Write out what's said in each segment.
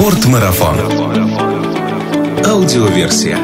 Спорт-марафон. Аудиоверсия.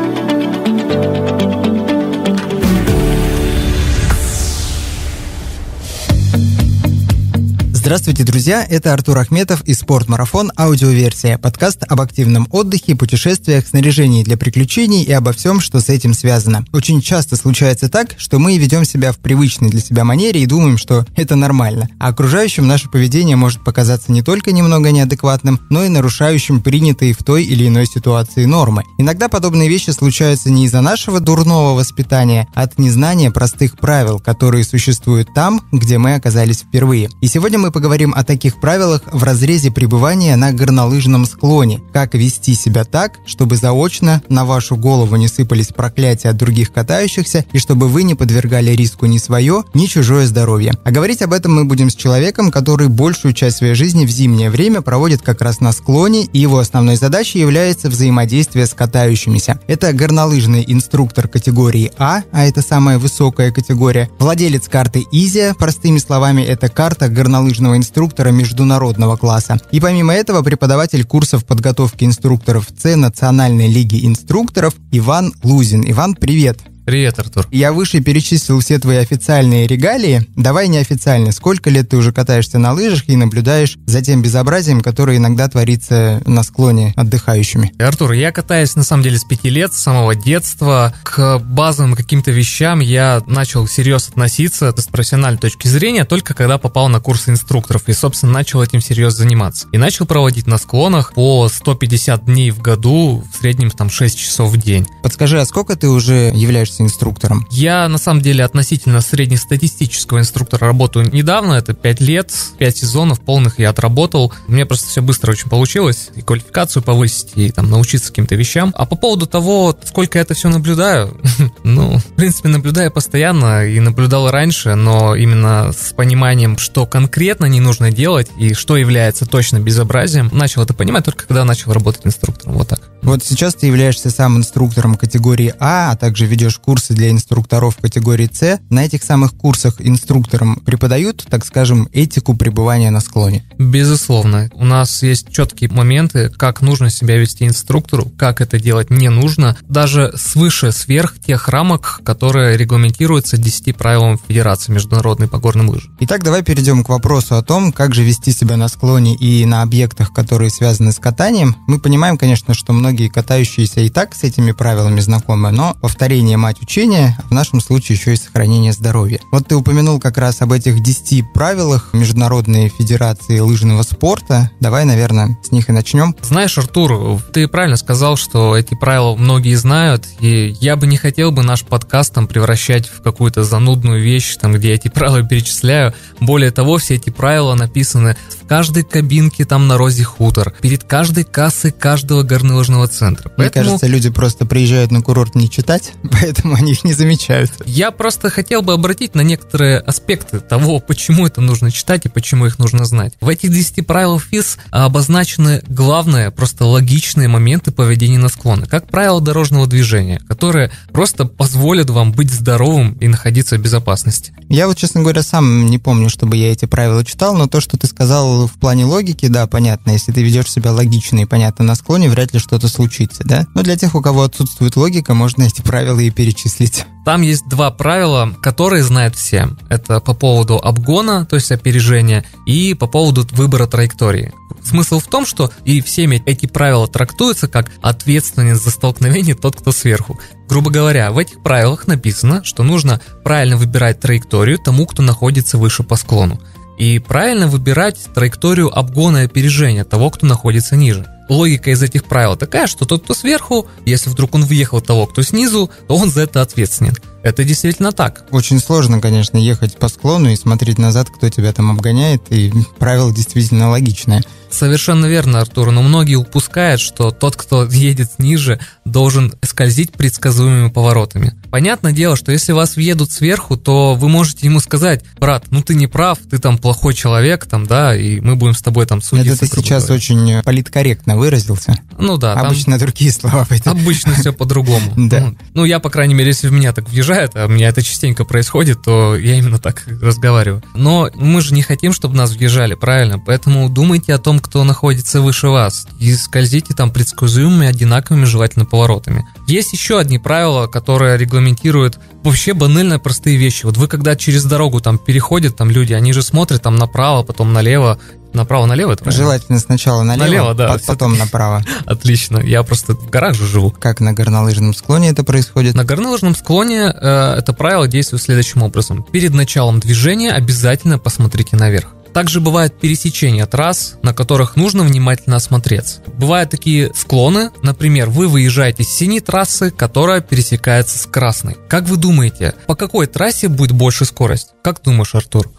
Здравствуйте, друзья! Это Артур Ахметов и Спорт-марафон аудиоверсия, подкаст об активном отдыхе, путешествиях, снаряжении для приключений и обо всем, что с этим связано. Очень часто случается так, что мы ведем себя в привычной для себя манере и думаем, что это нормально, а окружающим наше поведение может показаться не только немного неадекватным, но и нарушающим принятые в той или иной ситуации нормы. Иногда подобные вещи случаются не из-за нашего дурного воспитания, а от незнания простых правил, которые существуют там, где мы оказались впервые. И сегодня мы поговорим о таких правилах в разрезе пребывания на горнолыжном склоне. Как вести себя так, чтобы заочно на вашу голову не сыпались проклятия от других катающихся и чтобы вы не подвергали риску ни свое, ни чужое здоровье. А говорить об этом мы будем с человеком, который большую часть своей жизни в зимнее время проводит как раз на склоне, и его основной задачей является взаимодействие с катающимися. Это горнолыжный инструктор категории А это самая высокая категория, владелец карты ISIA, простыми словами, это карта горнолыжного инструктора международного класса. И помимо этого преподаватель курсов подготовки инструкторов С Национальной лиги инструкторов Иван Лузин. Иван, привет! Привет, Артур. Я выше перечислил все твои официальные регалии. Давай неофициально. Сколько лет ты уже катаешься на лыжах и наблюдаешь за тем безобразием, которое иногда творится на склоне отдыхающими? Артур, я катаюсь на самом деле с 5 лет, с самого детства. К базовым каким-то вещам я начал серьезно относиться с профессиональной точки зрения только когда попал на курсы инструкторов и, собственно, начал этим серьезно заниматься. И начал проводить на склонах по 150 дней в году, в среднем там 6 часов в день. Подскажи, а сколько ты уже являешься инструктором? Я, на самом деле, относительно среднестатистического инструктора работаю недавно, это 5 лет, 5 сезонов полных я отработал, мне просто все быстро очень получилось, и квалификацию повысить, и там научиться каким-то вещам. А по поводу того, сколько я это все наблюдаю, ну, в принципе, наблюдаю постоянно, и наблюдал раньше, но именно с пониманием, что конкретно не нужно делать, и что является точно безобразием, начал это понимать только когда начал работать инструктором, вот так. Вот сейчас ты являешься сам инструктором категории А также ведешь курсы для инструкторов категории С. На этих самых курсах инструкторам преподают, так скажем, этику пребывания на склоне. Безусловно. У нас есть четкие моменты, как нужно себя вести инструктору, как это делать не нужно, даже свыше, сверх тех рамок, которые регламентируются 10 правилам Федерации международной по горным лыжам. Итак, давай перейдем к вопросу о том, как же вести себя на склоне и на объектах, которые связаны с катанием. Мы понимаем, конечно, что многие катающиеся и так с этими правилами знакомы, но повторение мать учения, в нашем случае еще и сохранение здоровья. Вот ты упомянул как раз об этих 10 правилах Международной Федерации лыжного спорта. Давай, наверное, с них и начнем. Знаешь, Артур, ты правильно сказал, что эти правила многие знают, и я бы не хотел бы наш подкаст там превращать в какую-то занудную вещь, там, где я эти правила перечисляю. Более того, все эти правила написаны в каждой кабинке там на Розе Хутор, перед каждой кассой каждого горнолыжного центра. Поэтому... Мне кажется, люди просто приезжают на курорт не читать, поэтому они их не замечают. Я просто хотел бы обратить на некоторые аспекты того, почему это нужно читать и почему их нужно знать. В этих 10 правилах ФИС обозначены главные, просто логичные моменты поведения на склоне, как правила дорожного движения, которые просто позволят вам быть здоровым и находиться в безопасности. Я вот, честно говоря, сам не помню, чтобы я эти правила читал, но то, что ты сказал в плане логики, да, понятно, если ты ведешь себя логично и понятно на склоне, вряд ли что-то случится, да? Но для тех, у кого отсутствует логика, можно эти правила и перечислить. Там есть 2 правила, которые знают все. Это по поводу обгона, то есть опережения, и по поводу выбора траектории. Смысл в том, что и всеми эти правила трактуются как ответственность за столкновение тот, кто сверху. Грубо говоря, в этих правилах написано, что нужно правильно выбирать траекторию тому, кто находится выше по склону. И правильно выбирать траекторию обгона и опережения того, кто находится ниже. Логика из этих правил такая, что тот, кто сверху, если вдруг он въехал того, кто снизу, то он за это ответственен. Это действительно так. Очень сложно, конечно, ехать по склону и смотреть назад, кто тебя там обгоняет, и правила действительно логичные. Совершенно верно, Артур, но многие упускают, что тот, кто едет ниже, должен скользить предсказуемыми поворотами. Понятное дело, что если вас въедут сверху, то вы можете ему сказать: брат, ну ты не прав, ты там плохой человек, там, да, и мы будем с тобой там судиться. Это ты сейчас очень политкорректно выразился. Ну да. Обычно другие слова. Обычно все по-другому. Да. Ну я, по крайней мере, если в меня так въезжает, окружают, а у меня это частенько происходит, то я именно так разговариваю. Но мы же не хотим, чтобы нас въезжали, правильно? Поэтому думайте о том, кто находится выше вас, и скользите там предсказуемыми, одинаковыми, желательно, поворотами. Есть еще одни правила, которые регламентируют вообще банально простые вещи. Вот вы когда через дорогу там переходят там люди, они же смотрят там направо, потом налево. Направо-налево? Это желательно сначала налево, да, потом направо. Отлично. Я просто в горах же живу. Как на горнолыжном склоне это происходит? На горнолыжном склоне это правило действует следующим образом. Перед началом движения обязательно посмотрите наверх. Также бывают пересечения трасс, на которых нужно внимательно осмотреться. Бывают такие склоны, например, вы выезжаете с синей трассы, которая пересекается с красной. Как вы думаете, по какой трассе будет больше скорость? Как думаешь, Артур?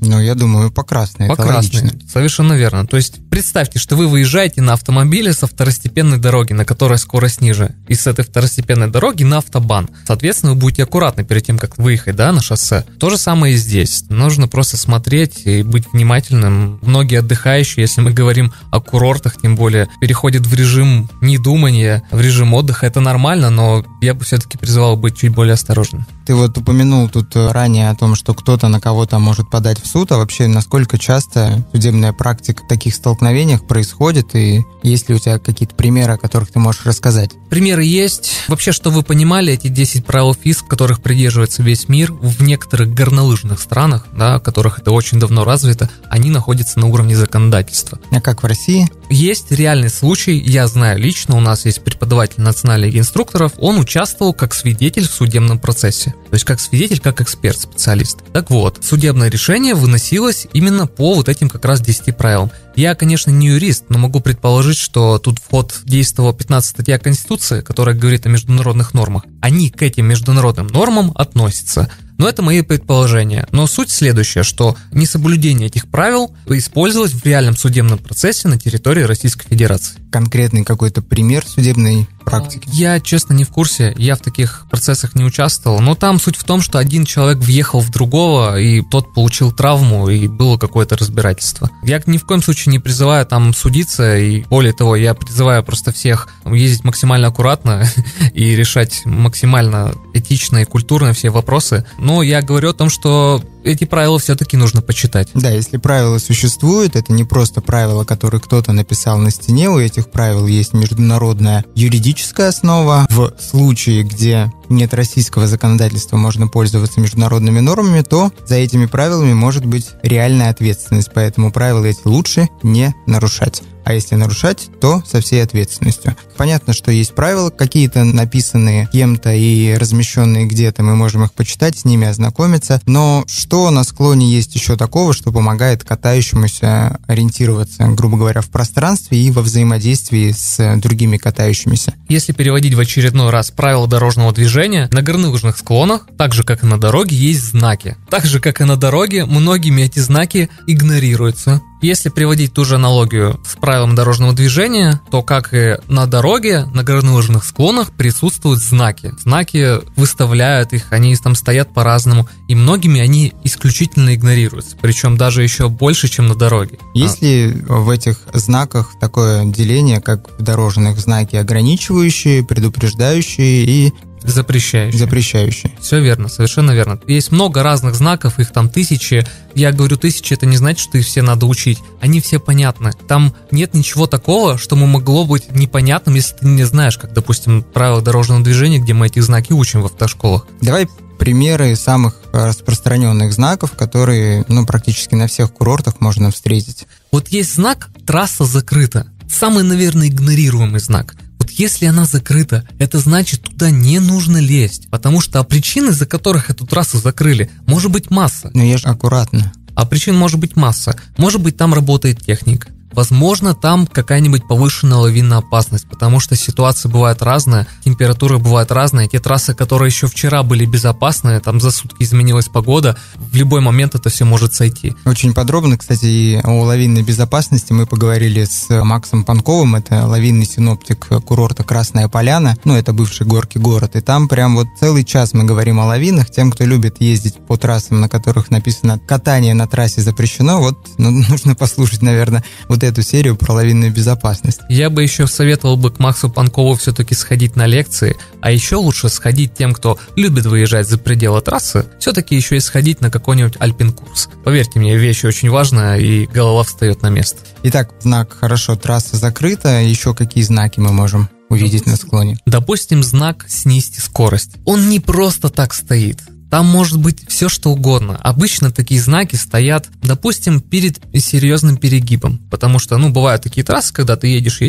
Ну, я думаю, по красной. По красной, совершенно верно. То есть представьте, что вы выезжаете на автомобиле со второстепенной дороги, на которой скорость ниже, и с этой второстепенной дороги на автобан. Соответственно, вы будете аккуратны перед тем, как выехать, да, на шоссе. То же самое и здесь. Нужно просто смотреть и быть внимательным. Многие отдыхающие, если мы говорим о курортах, тем более, переходят в режим недумания, в режим отдыха. Это нормально, но я бы все-таки призывал быть чуть более осторожным. Ты вот упомянул тут ранее о том, что кто-то на кого-то может подать в суд, а вообще насколько часто судебная практика в таких столкновениях происходит, и есть ли у тебя какие-то примеры, о которых ты можешь рассказать? Примеры есть. Вообще, что вы понимали, эти 10 правил ФИС, которых придерживается весь мир, в некоторых горнолыжных странах, да, в которых это очень давно развито, они находятся на уровне законодательства. А как в России? Есть реальный случай, я знаю лично, у нас есть преподаватель Национальной лиги инструкторов, он участвовал как свидетель в судебном процессе, то есть как свидетель, как эксперт, специалист. Так вот, судебное решение выносилось именно по вот этим как раз 10 правилам. Я, конечно, не юрист, но могу предположить, что тут в ход действовала 15 статья Конституции, которая говорит о международных нормах. Они к этим международным нормам относятся. Но это мои предположения. Но суть следующая, что несоблюдение этих правил использовалось в реальном судебном процессе на территории Российской Федерации. Конкретный какой-то пример судебной практики? Я, честно, не в курсе. Я в таких процессах не участвовал. Но там суть в том, что один человек въехал в другого, и тот получил травму, и было какое-то разбирательство. Я ни в коем случае не призываю там судиться, и более того, я призываю просто всех ездить максимально аккуратно и решать максимально этично и культурно все вопросы. Но я говорю о том, что эти правила все-таки нужно почитать. Да, если правила существуют, это не просто правила, которые кто-то написал на стене, у этих правил есть международная юридическая основа. В случае, где нет российского законодательства, можно пользоваться международными нормами, то за этими правилами может быть реальная ответственность, поэтому правила эти лучше не нарушать. А если нарушать, то со всей ответственностью. Понятно, что есть правила какие-то, написанные кем-то и размещенные где-то, мы можем их почитать, с ними ознакомиться, но что на склоне есть еще такого, что помогает катающемуся ориентироваться, грубо говоря, в пространстве и во взаимодействии с другими катающимися? Если переводить в очередной раз правила дорожного движения, на горнолыжных склонах, так же как и на дороге, есть знаки. Так же как и на дороге, многими эти знаки игнорируются. Если приводить ту же аналогию с правилом дорожного движения, то, как и на дороге, на горнолыжных склонах присутствуют знаки. Знаки выставляют их, они там стоят по-разному, и многими они исключительно игнорируются, причем даже еще больше, чем на дороге. Есть ли в этих знаках такое деление, как в дорожных знаки ограничивающие, предупреждающие и... Запрещающие. Все верно, совершенно верно. Есть много разных знаков, их там тысячи. Я говорю тысячи, это не значит, что их все надо учить. Они все понятны. Там нет ничего такого, что могло быть непонятным, если ты не знаешь, как, допустим, правила дорожного движения, где мы эти знаки учим в автошколах. Давай примеры самых распространенных знаков, которые, практически на всех курортах можно встретить. Вот есть знак «Трасса закрыта». Самый, наверное, игнорируемый знак. Если она закрыта, это значит, туда не нужно лезть, потому что причины, из-за которых эту трассу закрыли, может быть масса. Но я же аккуратно. А причин может быть масса. Может быть, там работает техника. Возможно, там какая-нибудь повышенная лавинная опасность, потому что ситуации бывают разные, температуры бывают разные. Те трассы, которые еще вчера были безопасны, там за сутки изменилась погода, в любой момент это все может сойти. Очень подробно, кстати, и о лавинной безопасности мы поговорили с Максом Панковым, это лавинный синоптик курорта Красная Поляна, это бывший горки город, и там прям целый час мы говорим о лавинах. Тем, кто любит ездить по трассам, на которых написано «катание на трассе запрещено», нужно послушать, наверное, эту серию про лавинную безопасность. Я бы еще советовал бы к Максу Панкову все-таки сходить на лекции, а еще лучше сходить тем, кто любит выезжать за пределы трассы, все-таки еще и сходить на какой-нибудь альпин-курс. Поверьте мне, вещь очень важная, и голова встает на место. Итак, знак «Хорошо, трасса закрыта». Еще какие знаки мы можем увидеть на склоне? Допустим, знак «Снизьте скорость». Он не просто так стоит. Там может быть все что угодно. Обычно такие знаки стоят, допустим, перед серьезным перегибом. Потому что, бывают такие трассы, когда ты едешь,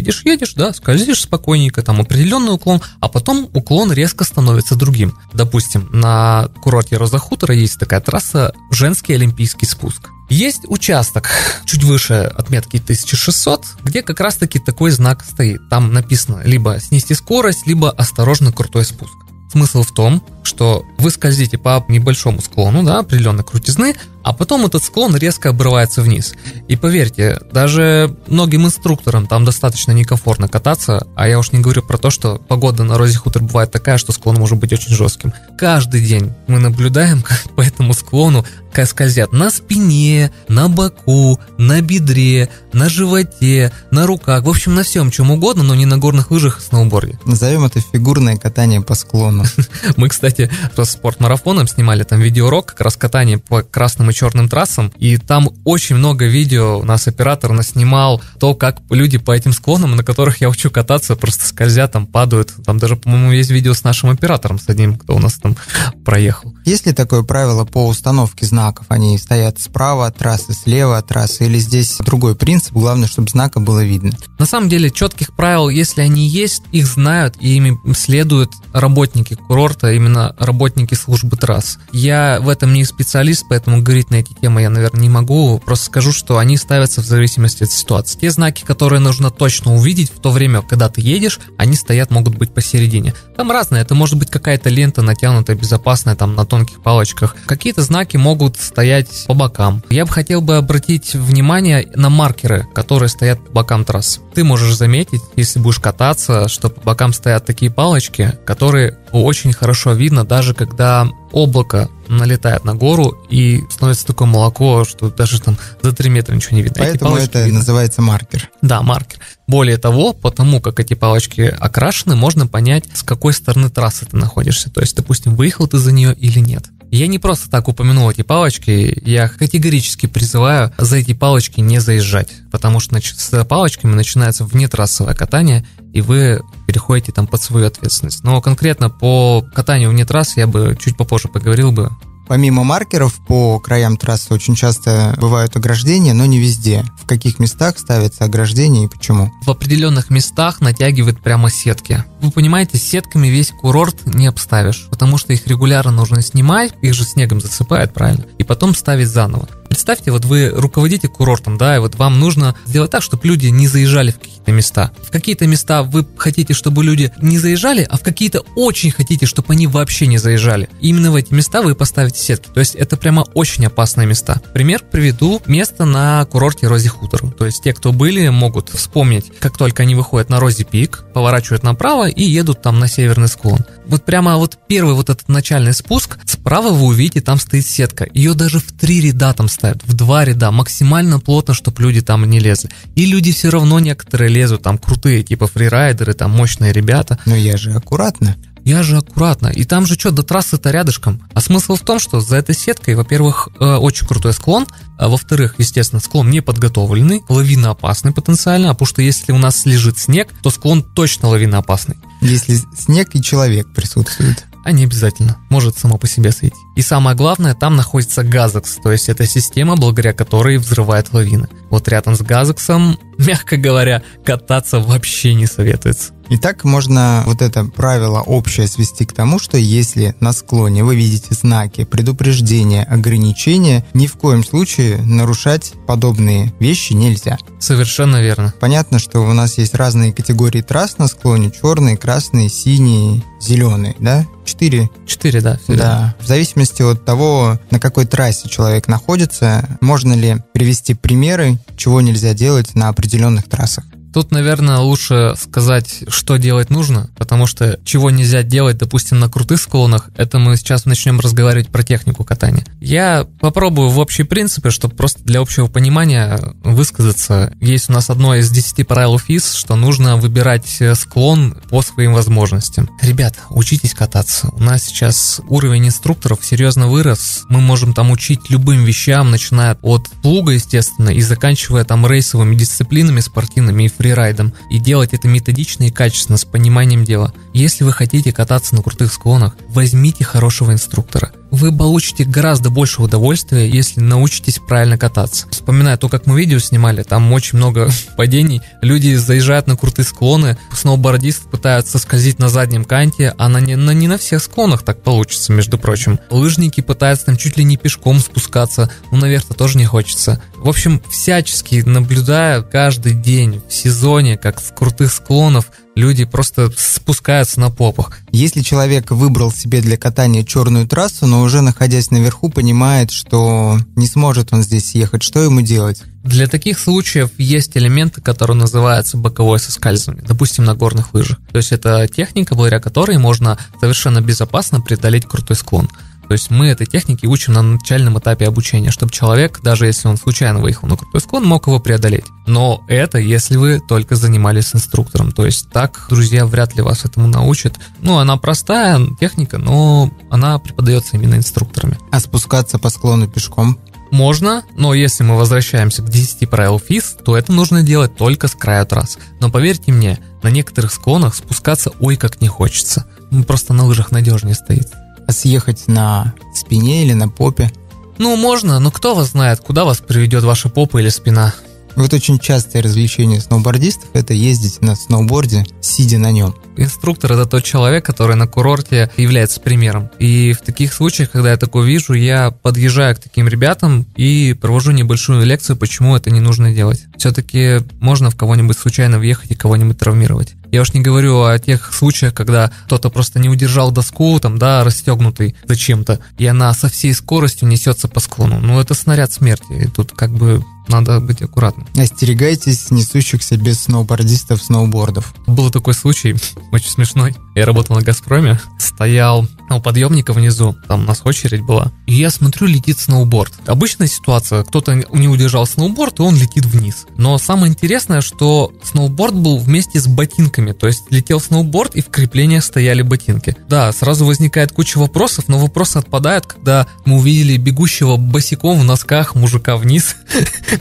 да, скользишь спокойненько, там определенный уклон, а потом уклон резко становится другим. Допустим, на курорте Роза Хутора есть такая трасса «Женский олимпийский спуск». Есть участок чуть выше отметки 1600, где как раз-таки такой знак стоит. Там написано либо «снизьте скорость», либо «осторожно, крутой спуск». Смысл в том, что вы скользите по небольшому склону, да, определенной крутизны, а потом этот склон резко обрывается вниз. И поверьте, даже многим инструкторам там достаточно некомфортно кататься, а я уж не говорю про то, что погода на Розе Хутор бывает такая, что склон может быть очень жестким. Каждый день мы наблюдаем, как по этому склону скользят на спине, на боку, на бедре, на животе, на руках, в общем, на всем чем угодно, но не на горных лыжах и сноуборде. Назовем это фигурное катание по склону. Мы, кстати, с Спорт-Марафоном снимали там видеоурок, как раз катание по красным и черным трассам, и там очень много видео нас оператор наснимал, то, как люди по этим склонам, на которых я учу кататься, просто скользят, там падают, там даже, по-моему, есть видео с нашим оператором, с одним, кто у нас там проехал. Есть ли такое правило по установке знаков? Они стоят справа от трассы, слева от трассы, или здесь другой принцип, главное, чтобы знака было видно? На самом деле, четких правил, если они есть, их знают, и ими следуют работники курорта, именно работники службы трасс. Я в этом не специалист, поэтому говорить на эти темы я, наверное, не могу. Просто скажу, что они ставятся в зависимости от ситуации. Те знаки, которые нужно точно увидеть в то время, когда ты едешь, они стоят, могут быть посередине. Там разное. Это может быть какая-то лента натянутая, безопасная, там на тонких палочках. Какие-то знаки могут стоять по бокам. Я бы хотел бы обратить внимание на маркеры, которые стоят по бокам трасс. Ты можешь заметить, если будешь кататься, что по бокам стоят такие палочки, которые очень хорошо видно, даже когда облако налетает на гору и становится такое молоко, что даже там за 3 метра ничего не видно. Поэтому это видно. Называется маркер. Да, маркер. Более того, потому как эти палочки окрашены, можно понять, с какой стороны трассы ты находишься. То есть, допустим, выехал ты за нее или нет. Я не просто так упомянул эти палочки, я категорически призываю за эти палочки не заезжать, потому что с палочками начинается внетрассовое катание, и вы переходите там под свою ответственность. Но конкретно по катанию вне трасс я бы чуть попозже поговорил бы. Помимо маркеров, по краям трассы очень часто бывают ограждения, но не везде. В каких местах ставятся ограждения и почему? В определенных местах натягивают прямо сетки. Вы понимаете, сетками весь курорт не обставишь, потому что их регулярно нужно снимать, их же снегом засыпают, правильно, и потом ставить заново. Представьте, вот вы руководите курортом, да, и вот вам нужно сделать так, чтобы люди не заезжали в какие-то места. В какие-то места вы хотите, чтобы люди не заезжали, а в какие-то очень хотите, чтобы они вообще не заезжали. Именно в эти места вы поставите сетки. То есть это прямо очень опасные места. Пример приведу. Место на курорте Розе Хутор. То есть те, кто были, могут вспомнить, как только они выходят на Розе Пик, поворачивают направо и едут там на северный склон. Вот прямо вот первый вот этот начальный спуск, справа вы увидите, там стоит сетка. Ее даже в 3 ряда там ставят, в 2 ряда, максимально плотно, чтобы люди там не лезли. И люди все равно некоторые лезут, там крутые, типа фрирайдеры, там мощные ребята. Но я же аккуратно. И там же что, до трассы-то рядышком. А смысл в том, что за этой сеткой, во-первых, очень крутой склон, а во-вторых, естественно, склон неподготовленный, лавиноопасный потенциально, потому что если у нас лежит снег, то склон точно лавиноопасный. Если снег и человек присутствует. А не обязательно, может само по себе сойти. И самое главное, там находится Газокс, то есть это система, благодаря которой взрывает лавины. Вот рядом с Газоксом, мягко говоря, кататься вообще не советуется. Итак, можно вот это правило общее свести к тому, что если на склоне вы видите знаки, предупреждения, ограничения, ни в коем случае нарушать подобные вещи нельзя. Совершенно верно. Понятно, что у нас есть разные категории трасс на склоне, черные, красные, синие, зеленые, да? 4? 4, да. Да. В зависимости от того, на какой трассе человек находится, можно ли привести примеры, чего нельзя делать на определенных трассах? Тут, наверное, лучше сказать, что делать нужно, потому что чего нельзя делать, допустим, на крутых склонах, это мы сейчас начнем разговаривать про технику катания. Я попробую в общие принципы, чтобы просто для общего понимания высказаться. Есть у нас одно из 10 правил ФИС, что нужно выбирать склон по своим возможностям. Ребят, учитесь кататься. У нас сейчас уровень инструкторов серьезно вырос. Мы можем там учить любым вещам, начиная от плуга, естественно, и заканчивая там рейсовыми дисциплинами, спортивными и фрирайдом, и делать это методично и качественно, с пониманием дела. Если вы хотите кататься на крутых склонах, возьмите хорошего инструктора. Вы получите гораздо больше удовольствия, если научитесь правильно кататься. Вспоминаю то, как мы видео снимали, там очень много падений. Люди заезжают на крутые склоны, сноубордисты пытаются скользить на заднем канте, а не на всех склонах так получится, между прочим. Лыжники пытаются там чуть ли не пешком спускаться, но наверх-то тоже не хочется. В общем, всячески наблюдая каждый день в сезоне, как с крутых склонов, люди просто спускаются на попах. Если человек выбрал себе для катания черную трассу, но уже находясь наверху, понимает, что не сможет он здесь ехать, что ему делать? Для таких случаев есть элементы, которые называются боковое соскальзывание, допустим, на горных лыжах. То есть это техника, благодаря которой можно совершенно безопасно преодолеть крутой склон. То есть мы этой технике учим на начальном этапе обучения, чтобы человек, даже если он случайно выехал на крутой склон, мог его преодолеть. Но это если вы только занимались с инструктором. То есть так друзья вряд ли вас этому научат. Ну, она простая техника, но она преподается именно инструкторами. А спускаться по склону пешком? Можно, но если мы возвращаемся к 10 правилам ФИС, то это нужно делать только с краю трасс. Но поверьте мне, на некоторых склонах спускаться ой как не хочется. Просто на лыжах надежнее стоит. А съехать на спине или на попе? Ну, можно, но кто вас знает, куда вас приведет ваша попа или спина? Вот очень частое развлечение сноубордистов – это ездить на сноуборде, сидя на нем. Инструктор – это тот человек, который на курорте является примером. И в таких случаях, когда я такое вижу, я подъезжаю к таким ребятам и провожу небольшую лекцию, почему это не нужно делать. Все-таки можно в кого-нибудь случайно въехать и кого-нибудь травмировать. Я уж не говорю о тех случаях, когда кто-то просто не удержал доску, там, да, расстегнутый зачем-то, и она со всей скоростью несется по склону. Ну, это снаряд смерти, и тут как бы надо быть аккуратным. Остерегайтесь несущихся без сноубордистов сноубордов. Был такой случай, очень смешной. Я работал на «Газпроме», стоял у подъемника внизу, там у нас очередь была, и я смотрю, летит сноуборд. Обычная ситуация, кто-то не удержал сноуборд, и он летит вниз. Но самое интересное, что сноуборд был вместе с ботинками, то есть летел сноуборд, и в креплениях стояли ботинки. Да, сразу возникает куча вопросов, но вопросы отпадают, когда мы увидели бегущего босиком в носках мужика вниз,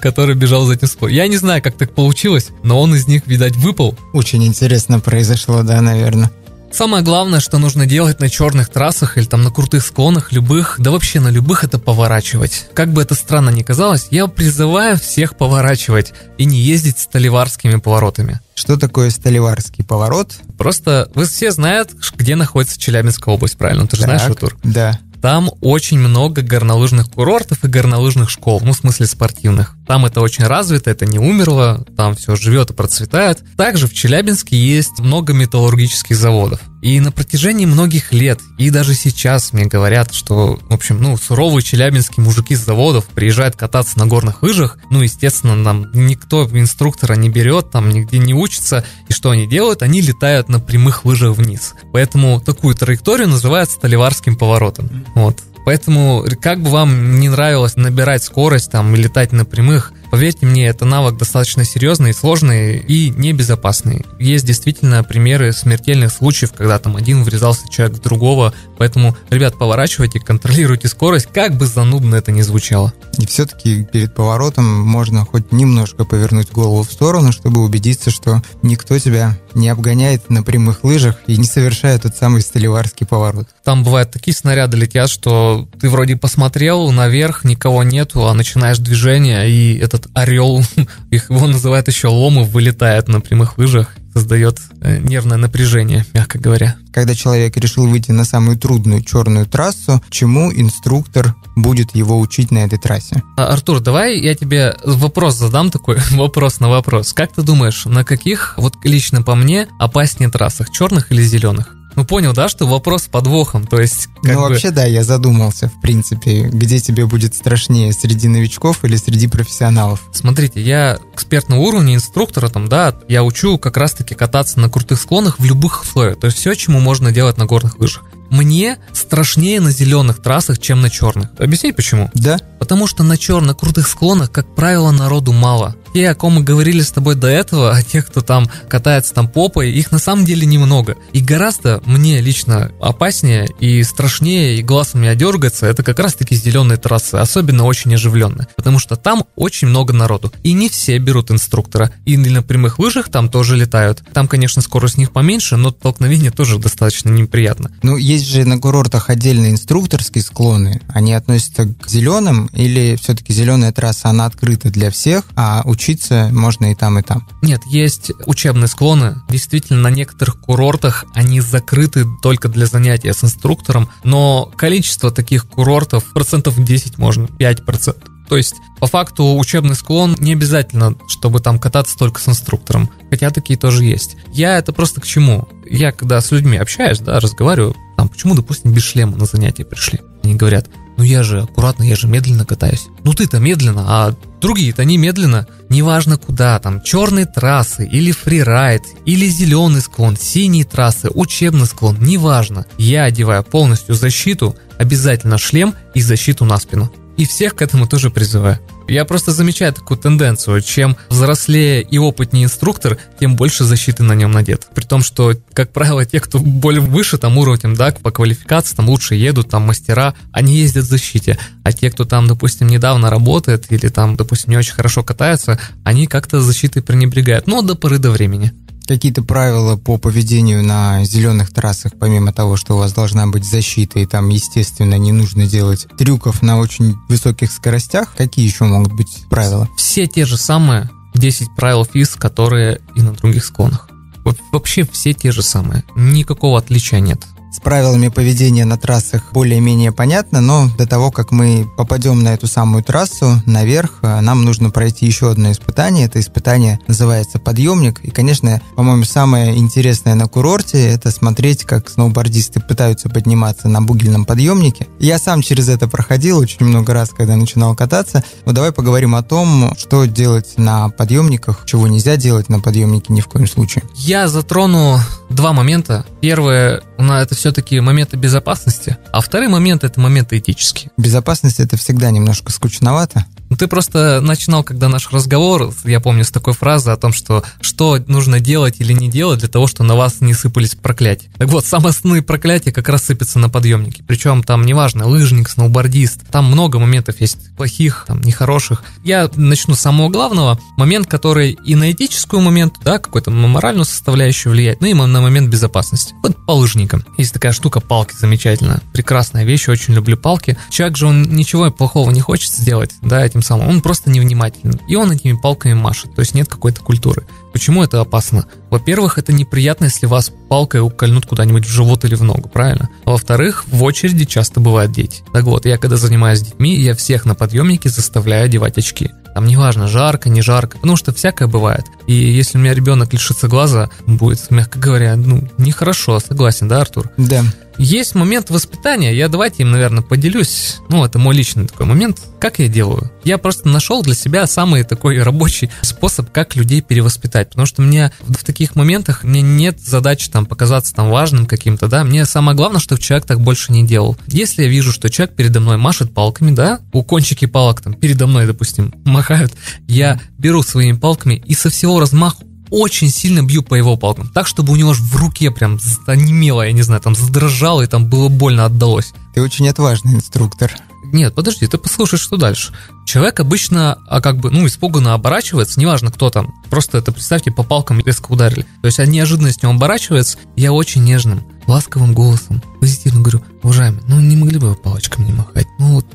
который бежал за этим склоном. Я не знаю, как так получилось, но он из них, видать, выпал. Очень интересно произошло, да, наверное. Самое главное, что нужно делать на черных трассах или там на крутых склонах, любых, да вообще на любых, это поворачивать. Как бы это странно ни казалось, я призываю всех поворачивать и не ездить с столиварскими поворотами. Что такое столиварский поворот? Просто вы все знают, где находится Челябинская область, правильно? Ты же знаешь, Артур? Да. Там очень много горнолыжных курортов и горнолыжных школ, ну, в смысле спортивных. Там это очень развито, это не умерло, там все живет и процветает. Также в Челябинске есть много металлургических заводов. И на протяжении многих лет, и даже сейчас мне говорят, что, в общем, ну, суровые челябинские мужики с заводов приезжают кататься на горных лыжах, ну, естественно, там никто инструктора не берет, там нигде не учится, и что они делают? Они летают на прямых лыжах вниз. Поэтому такую траекторию называют столиварским поворотом, вот. Поэтому, как бы вам не нравилось набирать скорость там и летать на прямых, поверьте мне, это навык достаточно серьезный, сложный и небезопасный. Есть действительно примеры смертельных случаев, когда там один врезался человек в другого, поэтому, ребят, поворачивайте, контролируйте скорость, как бы занудно это ни звучало. И все-таки перед поворотом можно хоть немножко повернуть голову в сторону, чтобы убедиться, что никто тебя не обгоняет на прямых лыжах и не совершает тот самый столиварский поворот. Там бывают такие снаряды летят, что ты вроде посмотрел наверх, никого нету, а начинаешь движение, и этот орел, его называют еще ломы, вылетает на прямых лыжах, создает нервное напряжение, мягко говоря. Когда человек решил выйти на самую трудную черную трассу, чему инструктор будет его учить на этой трассе? Артур, давай я тебе вопрос задам такой, вопрос на вопрос. Как ты думаешь, на каких, вот лично по мне, опаснее трассах, черных или зеленых? Ну, понял, да, что вопрос с подвохом, то есть... Вообще, да, я задумался, в принципе, где тебе будет страшнее, среди новичков или среди профессионалов? Смотрите, я экспертного уровня, инструктора там, да, я учу как раз-таки кататься на крутых склонах в любых условиях, то есть все, чему можно делать на горных лыжах. Мне страшнее на зеленых трассах, чем на черных. Объясни, почему? Да. Потому что на черных крутых склонах, как правило, народу мало. Те, о ком мы говорили с тобой до этого, а те, кто там катается там попой, их на самом деле немного. И гораздо мне лично опаснее и страшнее, и глаз у меня дергается, это как раз-таки зеленые трассы, особенно очень оживленные, потому что там очень много народу. И не все берут инструктора. И на прямых лыжах там тоже летают. Там, конечно, скорость у них поменьше, но столкновение тоже достаточно неприятно. Ну, есть же на курортах отдельные инструкторские склоны. Они относятся к зеленым, или все-таки зеленая трасса, она открыта для всех, а учиться можно и там, и там? Нет, есть учебные склоны. Действительно, на некоторых курортах они закрыты только для занятия с инструктором, но количество таких курортов 10%, можно 5%. То есть, по факту, учебный склон не обязательно, чтобы там кататься только с инструктором. Хотя такие тоже есть. Я это просто к чему? Я, когда с людьми общаюсь, да, разговариваю, там, почему, допустим, без шлема на занятия пришли? Они говорят: ну я же аккуратно, я же медленно катаюсь. Ну ты-то медленно, а другие-то не медленно. Неважно куда, там черные трассы, или фрирайд, или зеленый склон, синие трассы, учебный склон, неважно. Я одеваю полностью защиту, обязательно шлем и защиту на спину. И всех к этому тоже призываю. Я просто замечаю такую тенденцию: чем взрослее и опытнее инструктор, тем больше защиты на нем надет. При том, что, как правило, те, кто более выше там уровнем, да, по квалификации, там лучше едут, там мастера, они ездят в защите. А те, кто там, допустим, недавно работает или там, допустим, не очень хорошо катаются, они как-то защитой пренебрегают. Но до поры до времени. Какие-то правила по поведению на зеленых трассах, помимо того, что у вас должна быть защита, и там, естественно, не нужно делать трюков на очень высоких скоростях, какие еще могут быть правила? Все те же самые 10 правил ФИС, которые и на других склонах. Вообще все те же самые. Никакого отличия нет. С правилами поведения на трассах более-менее понятно, но до того, как мы попадем на эту самую трассу, наверх, нам нужно пройти еще одно испытание. Это испытание называется подъемник. И, конечно, по-моему, самое интересное на курорте – это смотреть, как сноубордисты пытаются подниматься на бугельном подъемнике. Я сам через это проходил очень много раз, когда начинал кататься. Но давай поговорим о том, что делать на подъемниках, чего нельзя делать на подъемнике ни в коем случае. Я затрону два момента. Первое, это все-таки моменты безопасности, а второй момент — это моменты этические. Безопасность — это всегда немножко скучновато. Ну, ты просто начинал, когда наш разговор, я помню, с такой фразы о том, что нужно делать или не делать для того, чтобы на вас не сыпались проклятия. Так вот, самые основные проклятия как раз сыпятся на подъемнике. Причем там неважно, лыжник, сноубордист, там много моментов есть плохих, там, нехороших. Я начну с самого главного. Момент, который и на этическую момент, да, какую-то моральную составляющую влияет, ну и на момент безопасности. Вот по лыжникам. Есть такая штука, палки, замечательная, прекрасная вещь, очень люблю палки. Человек же, он ничего плохого не хочет сделать, да, этим самым, он просто невнимателен, и он этими палками машет, то есть нет какой-то культуры. Почему это опасно? Во-первых, это неприятно, если вас палкой укольнут куда-нибудь в живот или в ногу, правильно? А во-вторых, в очереди часто бывают дети. Так вот, я когда занимаюсь с детьми, я всех на подъемнике заставляю одевать очки. Там неважно, жарко, не жарко, потому что всякое бывает. И если у меня ребенок лишится глаза, будет, мягко говоря, нехорошо, согласен, да, Артур? Да. Есть момент воспитания, давайте им, наверное, поделюсь. Это мой личный такой момент. Как я делаю? Я просто нашел для себя самый такой рабочий способ, как людей перевоспитать. Потому что мне в таких моментах нет задачи там показаться там важным каким-то, да. Мне самое главное, чтобы человек так больше не делал. Если я вижу, что человек передо мной машет палками, да, у кончики палок там передо мной, допустим, махают, я беру своими палками и со всего размаху очень сильно бью по его палкам, так, чтобы у него аж в руке прям занемело, я не знаю, там задрожало и там было больно, отдалось. Ты очень отважный инструктор. Нет, подожди, ты послушай, что дальше. Человек обычно испуганно оборачивается, неважно кто там, просто это представьте, по палкам резко ударили. То есть от неожиданности он оборачивается, я очень нежным, ласковым голосом, позитивно говорю: уважаемый, не могли бы вы палочками не махать?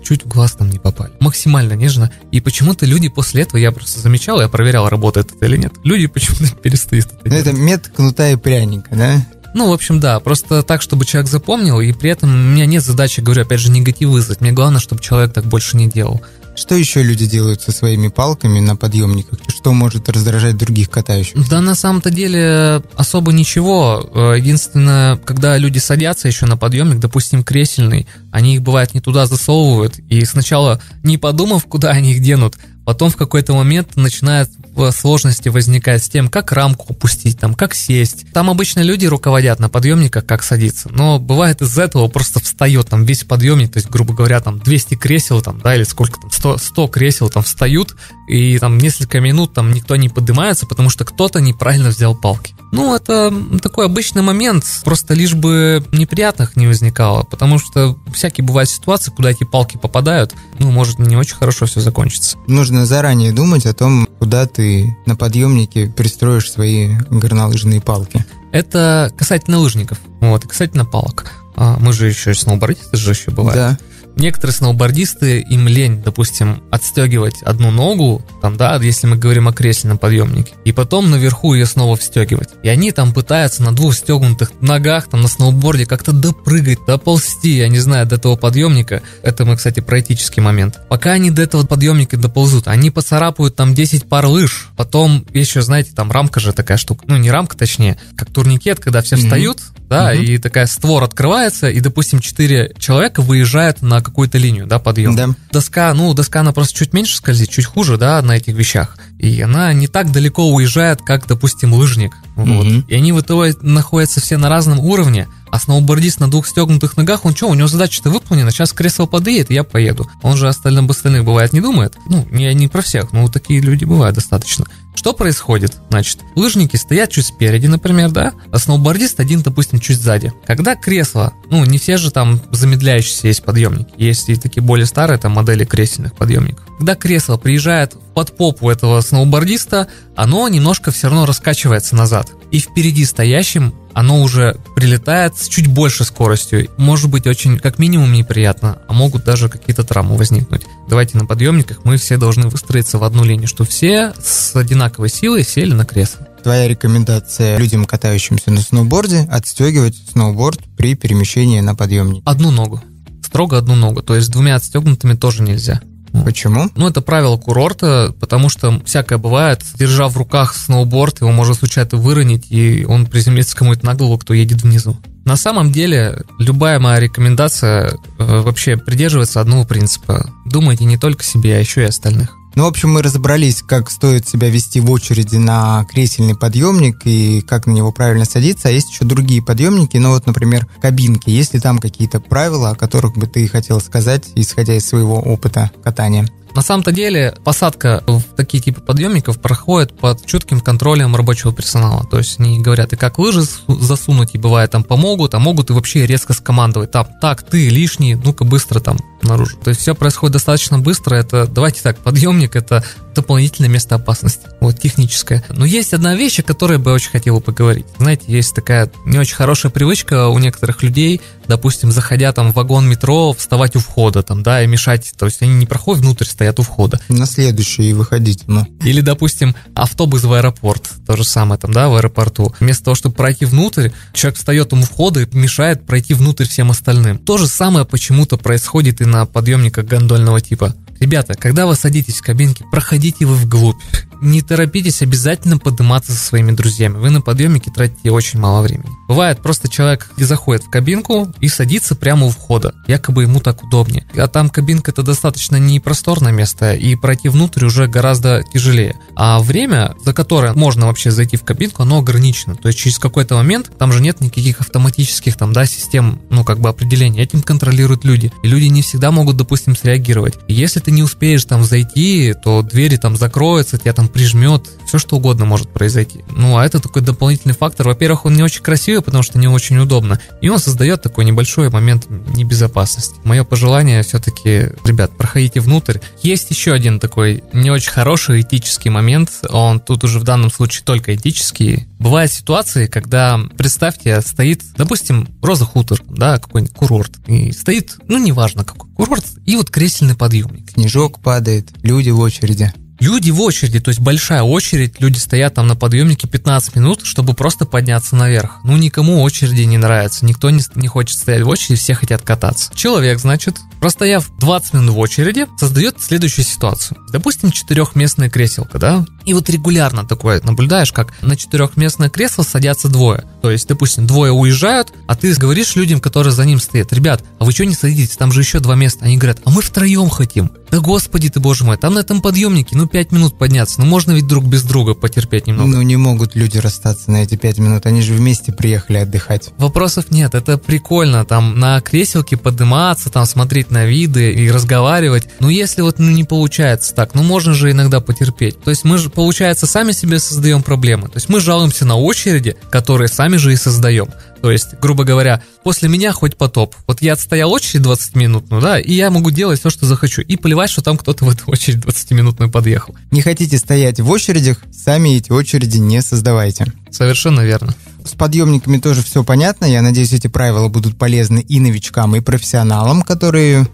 Чуть в глаз там не попали. Максимально нежно. И почему-то люди после этого, я просто замечал, я проверял, работает это или нет, люди почему-то перестают. Это мед, кнута и пряника, да? В общем, да, просто так, чтобы человек запомнил, и при этом у меня нет задачи, говорю, опять же, негатив вызвать. Мне главное, чтобы человек так больше не делал. Что еще люди делают со своими палками на подъемниках? Что может раздражать других катающихся? Да, на самом-то деле особо ничего. Единственное, когда люди садятся еще на подъемник, допустим, кресельный, они их, бывает, не туда засовывают. И сначала, не подумав, куда они их денут, потом в какой-то момент начинают сложности возникать с тем, как рамку опустить, там, как сесть. Там обычно люди руководят на подъемниках, как садиться. Но бывает из-за этого просто встает там весь подъемник, то есть, грубо говоря, там 200 кресел, там, да, или сколько там, 100 кресел там встают, и там несколько минут там никто не поднимается, потому что кто-то неправильно взял палки. Ну, это такой обычный момент, просто лишь бы неприятных не возникало, потому что всякие бывают ситуации, куда эти палки попадают, ну, может, не очень хорошо все закончится. Нужно заранее думать о том, куда ты на подъемнике пристроишь свои горнолыжные палки. Это касательно лыжников, вот, и касательно палок. Мы же еще и сноубордисты же еще бывают. Да. Некоторые сноубордисты, им лень, допустим, отстегивать одну ногу, там, да, если мы говорим о кресельном подъемнике, и потом наверху ее снова встегивать. И они там пытаются на двух стегнутых ногах, там, на сноуборде как-то допрыгать, доползти, я не знаю, до этого подъемника. Это мы, кстати, про этический момент. Пока они до этого подъемника доползут, они поцарапают там 10 пар лыж, потом еще, знаете, там рамка же такая штука, ну, не рамка, точнее, как турникет, когда все встают, да, и такая створ открывается, и, допустим, 4 человека выезжают на какую-то линию, да, подъем. Да. Доска, ну, доска, она просто чуть меньше скользит, чуть хуже, да, на этих вещах. И она не так далеко уезжает, как, допустим, лыжник. Вот. И они в итоге находятся все на разном уровне, а сноубордист на двух стегнутых ногах, он что, у него задача-то выполнена, сейчас кресло подъедет, и я поеду. Он же остальных бывает не думает. Ну, я не про всех, но такие люди бывают достаточно. Что происходит? Значит, лыжники стоят чуть спереди, например, да, а сноубордист один, допустим, чуть сзади. Когда кресло, ну, не все же там замедляющиеся есть подъемники, есть и такие более старые там модели кресельных подъемников. Когда кресло приезжает под попу этого сноубордиста, оно немножко все равно раскачивается назад. И впереди стоящим оно уже прилетает с чуть большей скоростью. Может быть, очень, как минимум, неприятно, а могут даже какие-то травмы возникнуть. Давайте на подъемниках мы все должны выстроиться в одну линию, что все с одинаковой силой сели на кресло. Твоя рекомендация людям, катающимся на сноуборде, отстегивать сноуборд при перемещении на подъемник? Одну ногу. Строго одну ногу. То есть двумя отстегнутыми тоже нельзя. Почему? Ну, это правило курорта, потому что всякое бывает. Держа в руках сноуборд, его можно случайно выронить, и он приземлится кому-то на голову, кто едет внизу. На самом деле, любая моя рекомендация вообще придерживается одного принципа. Думайте не только себе, а еще и остальных. Ну, в общем, мы разобрались, как стоит себя вести в очереди на кресельный подъемник и как на него правильно садиться. А есть еще другие подъемники, ну вот, например, кабинки. Есть ли там какие-то правила, о которых бы ты хотел сказать, исходя из своего опыта катания? На самом-то деле посадка в такие типы подъемников проходит под чутким контролем рабочего персонала. То есть они говорят, и как лыжи засунуть, и бывает там помогут, а могут и вообще резко скомандовать. Там, так, ты лишний, ну-ка быстро там наружу. То есть все происходит достаточно быстро. Это, давайте так, подъемник — это дополнительное место опасности, вот, техническое. Но есть одна вещь, о которой я бы очень хотел поговорить. Знаете, есть такая не очень хорошая привычка у некоторых людей, допустим, заходя там в вагон метро, вставать у входа там, да, и мешать. То есть они не проходят внутрь, стоят у входа. На следующий и выходить, ну. Или, допустим, автобус в аэропорт, то же самое там, да, в аэропорту. Вместо того, чтобы пройти внутрь, человек встает у входа и мешает пройти внутрь всем остальным. То же самое почему-то происходит и на подъемниках гондольного типа. Ребята, когда вы садитесь в кабинке, проходите вы вглубь. Не торопитесь обязательно подниматься со своими друзьями. Вы на подъемнике тратите очень мало времени. Бывает, просто человек заходит в кабинку и садится прямо у входа. Якобы ему так удобнее. А там кабинка — это достаточно непросторное место, и пройти внутрь уже гораздо тяжелее. А время, за которое можно вообще зайти в кабинку, оно ограничено. То есть через какой-то момент, там же нет никаких автоматических там, да, систем, ну, как бы определения. Этим контролируют люди. И люди не всегда могут, допустим, среагировать. И если ты не успеешь там зайти, то двери там закроются, тебя там прижмет, все что угодно может произойти. Ну, а это такой дополнительный фактор. Во-первых, он не очень красивый, потому что не очень удобно, и он создает такой небольшой момент небезопасности. Мое пожелание все-таки, ребят, проходите внутрь. Есть еще один такой не очень хороший этический момент, он тут уже в данном случае только этический. Бывают ситуации, когда, представьте, стоит, допустим, Роза Хутор, да, какой-нибудь курорт, и стоит, ну, неважно какой курорт, и вот кресельный подъемник. Снежок падает, люди в очереди. Люди в очереди, то есть большая очередь, люди стоят там на подъемнике 15 минут, чтобы просто подняться наверх. Ну, никому очереди не нравится, никто не хочет стоять в очереди, все хотят кататься. Человек, значит, простояв 20 минут в очереди, создает следующую ситуацию. Допустим, четырехместная креселка, да? И вот регулярно такое наблюдаешь, как на четырехместное кресло садятся двое. То есть, допустим, двое уезжают, а ты говоришь людям, которые за ним стоят: ребят, а вы что не садитесь, там же еще два места. Они говорят: а мы втроем хотим. Да господи ты, боже мой, там на этом подъемнике, ну, 5 минут подняться, ну, можно ведь друг без друга потерпеть немного. Ну, не могут люди расстаться на эти 5 минут, они же вместе приехали отдыхать. Вопросов нет, это прикольно, там, на креселке подниматься, там, смотреть на виды и разговаривать. Но если вот не получается так, ну, можно же иногда потерпеть. То есть мы же, получается, сами себе создаем проблемы. То есть мы жалуемся на очереди, которые сами же и создаем. То есть, грубо говоря, после меня хоть потоп. Вот я отстоял очередь 20-минутную, да, и я могу делать все, что захочу. И плевать, что там кто-то в эту очередь 20-минутную подъехал. Не хотите стоять в очередях, сами эти очереди не создавайте. Совершенно верно. С подъемниками тоже все понятно. Я надеюсь, эти правила будут полезны и новичкам, и профессионалам, которые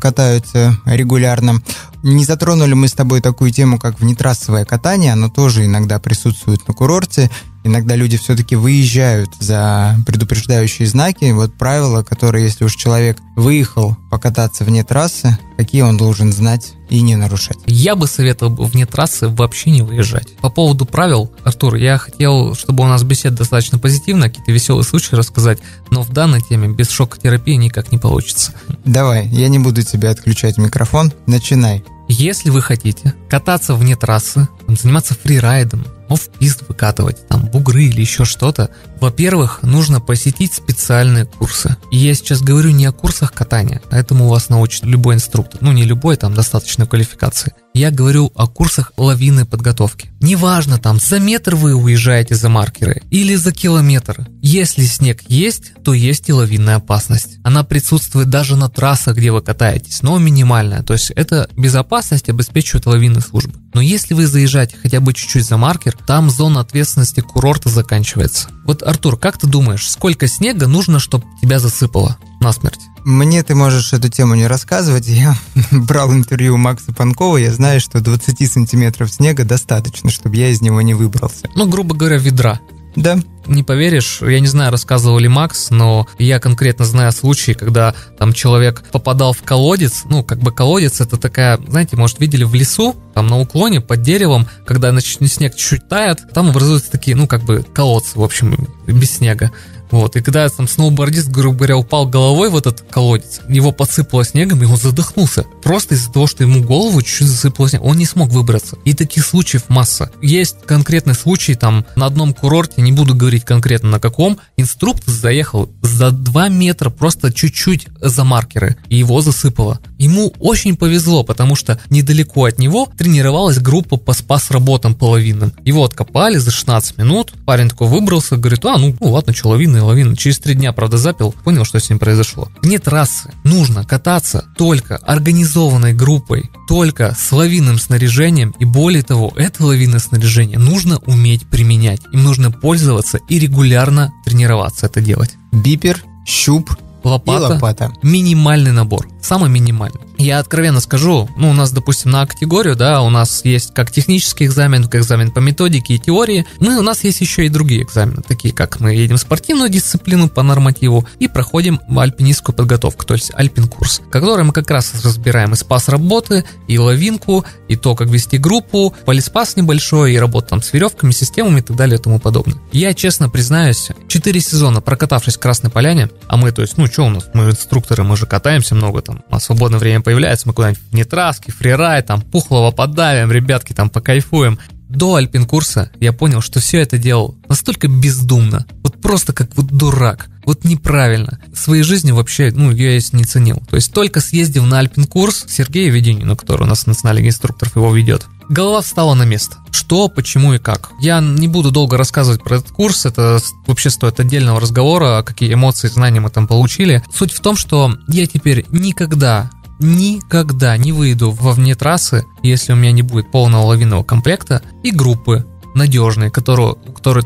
катаются регулярно. Не затронули мы с тобой такую тему, как внетрассовое катание. Оно тоже иногда присутствует на курорте. Иногда люди все-таки выезжают за предупреждающие знаки. Вот правила, которые, если уж человек выехал покататься вне трассы, какие он должен знать и не нарушать. Я бы советовал вне трассы вообще не выезжать. По поводу правил, Артур, я хотел, чтобы у нас беседа достаточно позитивная, какие-то веселые случаи рассказать, но в данной теме без шокотерапии никак не получится. Давай, я не буду тебе отключать микрофон, начинай. Если вы хотите кататься вне трассы, заниматься фрирайдом, в ФИС выкатывать, там, бугры или еще что-то, во-первых, нужно посетить специальные курсы. И я сейчас говорю не о курсах катания, поэтому вас научит любой инструктор. Ну, не любой, там, достаточно квалификации. Я говорю о курсах лавинной подготовки. Неважно, там, за метр вы уезжаете за маркеры или за километр. Если снег есть, то есть и лавинная опасность. Она присутствует даже на трассах, где вы катаетесь, но минимальная. То есть это безопасность обеспечивает лавинные службы. Но если вы заезжаете хотя бы чуть-чуть за маркер, там зона ответственности курорта заканчивается. Вот, Артур, как ты думаешь, сколько снега нужно, чтобы тебя засыпало насмерть? Мне ты можешь эту тему не рассказывать. Я брал интервью у Макса Панкова. Я знаю, что 20 сантиметров снега достаточно, чтобы я из него не выбрался. Ну, грубо говоря, ведра. Да. Не поверишь, я не знаю, рассказывал ли Макс, но я конкретно знаю случаи, когда там человек попадал в колодец. Ну, как бы колодец — это такая, знаете, может, видели в лесу, там на уклоне, под деревом, когда снег чуть-чуть тает, там образуются такие, ну, как бы колодцы, в общем, без снега. Вот, и когда там сноубордист, грубо говоря, упал головой в этот колодец, его подсыпало снегом, и он задохнулся. Просто из-за того, что ему голову чуть-чуть засыпало снегом, он не смог выбраться. И таких случаев масса. Есть конкретный случай, там, на одном курорте, не буду говорить конкретно на каком, инструктор заехал за 2 метра просто чуть-чуть за маркеры, и его засыпало. Ему очень повезло, потому что недалеко от него тренировалась группа по спас-работам половинным. Его откопали за 16 минут, парень такой выбрался, говорит: а, ну ладно, что, лавина. Через 3 дня, правда, запил, понял, что с ним произошло. Вне трассы нужно кататься только организованной группой, только с лавинным снаряжением, и более того, это лавинное снаряжение нужно уметь применять. Им нужно пользоваться и регулярно тренироваться это делать. Бипер, щуп, лопата. Минимальный набор, самый минимальный. Я откровенно скажу, ну, у нас, допустим, на категорию, да, у нас есть как технический экзамен, как экзамен по методике и теории, ну, и у нас есть еще и другие экзамены, такие как мы едем спортивную дисциплину по нормативу и проходим альпинистскую подготовку, то есть альпин-курс, который мы как раз разбираем и спас-работы, и лавинку, и то, как вести группу, полиспас небольшой, и работу там с веревками, системами и так далее и тому подобное. Я, честно признаюсь, 4 сезона прокатавшись в Красной Поляне, а мы, то есть, ну, что у нас, мы инструкторы, мы же катаемся много там, у нас свободное время появляется, мы куда-нибудь в нетраски, фрирайд, там, пухлого подавим, ребятки, там, покайфуем. До альпин-курса я понял, что все это делал настолько бездумно, вот просто как вот дурак, вот неправильно. Своей жизни вообще, ну, я ее не ценил. То есть только съездив на альпин-курс Сергея Веденина, который у нас в Национальной лиге инструкторов его ведет, голова встала на место. Что, почему и как. Я не буду долго рассказывать про этот курс, это вообще стоит отдельного разговора, какие эмоции и знания мы там получили. Суть в том, что я теперь никогда не выйду вовне трассы, если у меня не будет полного лавинного комплекта и группы надежные, которые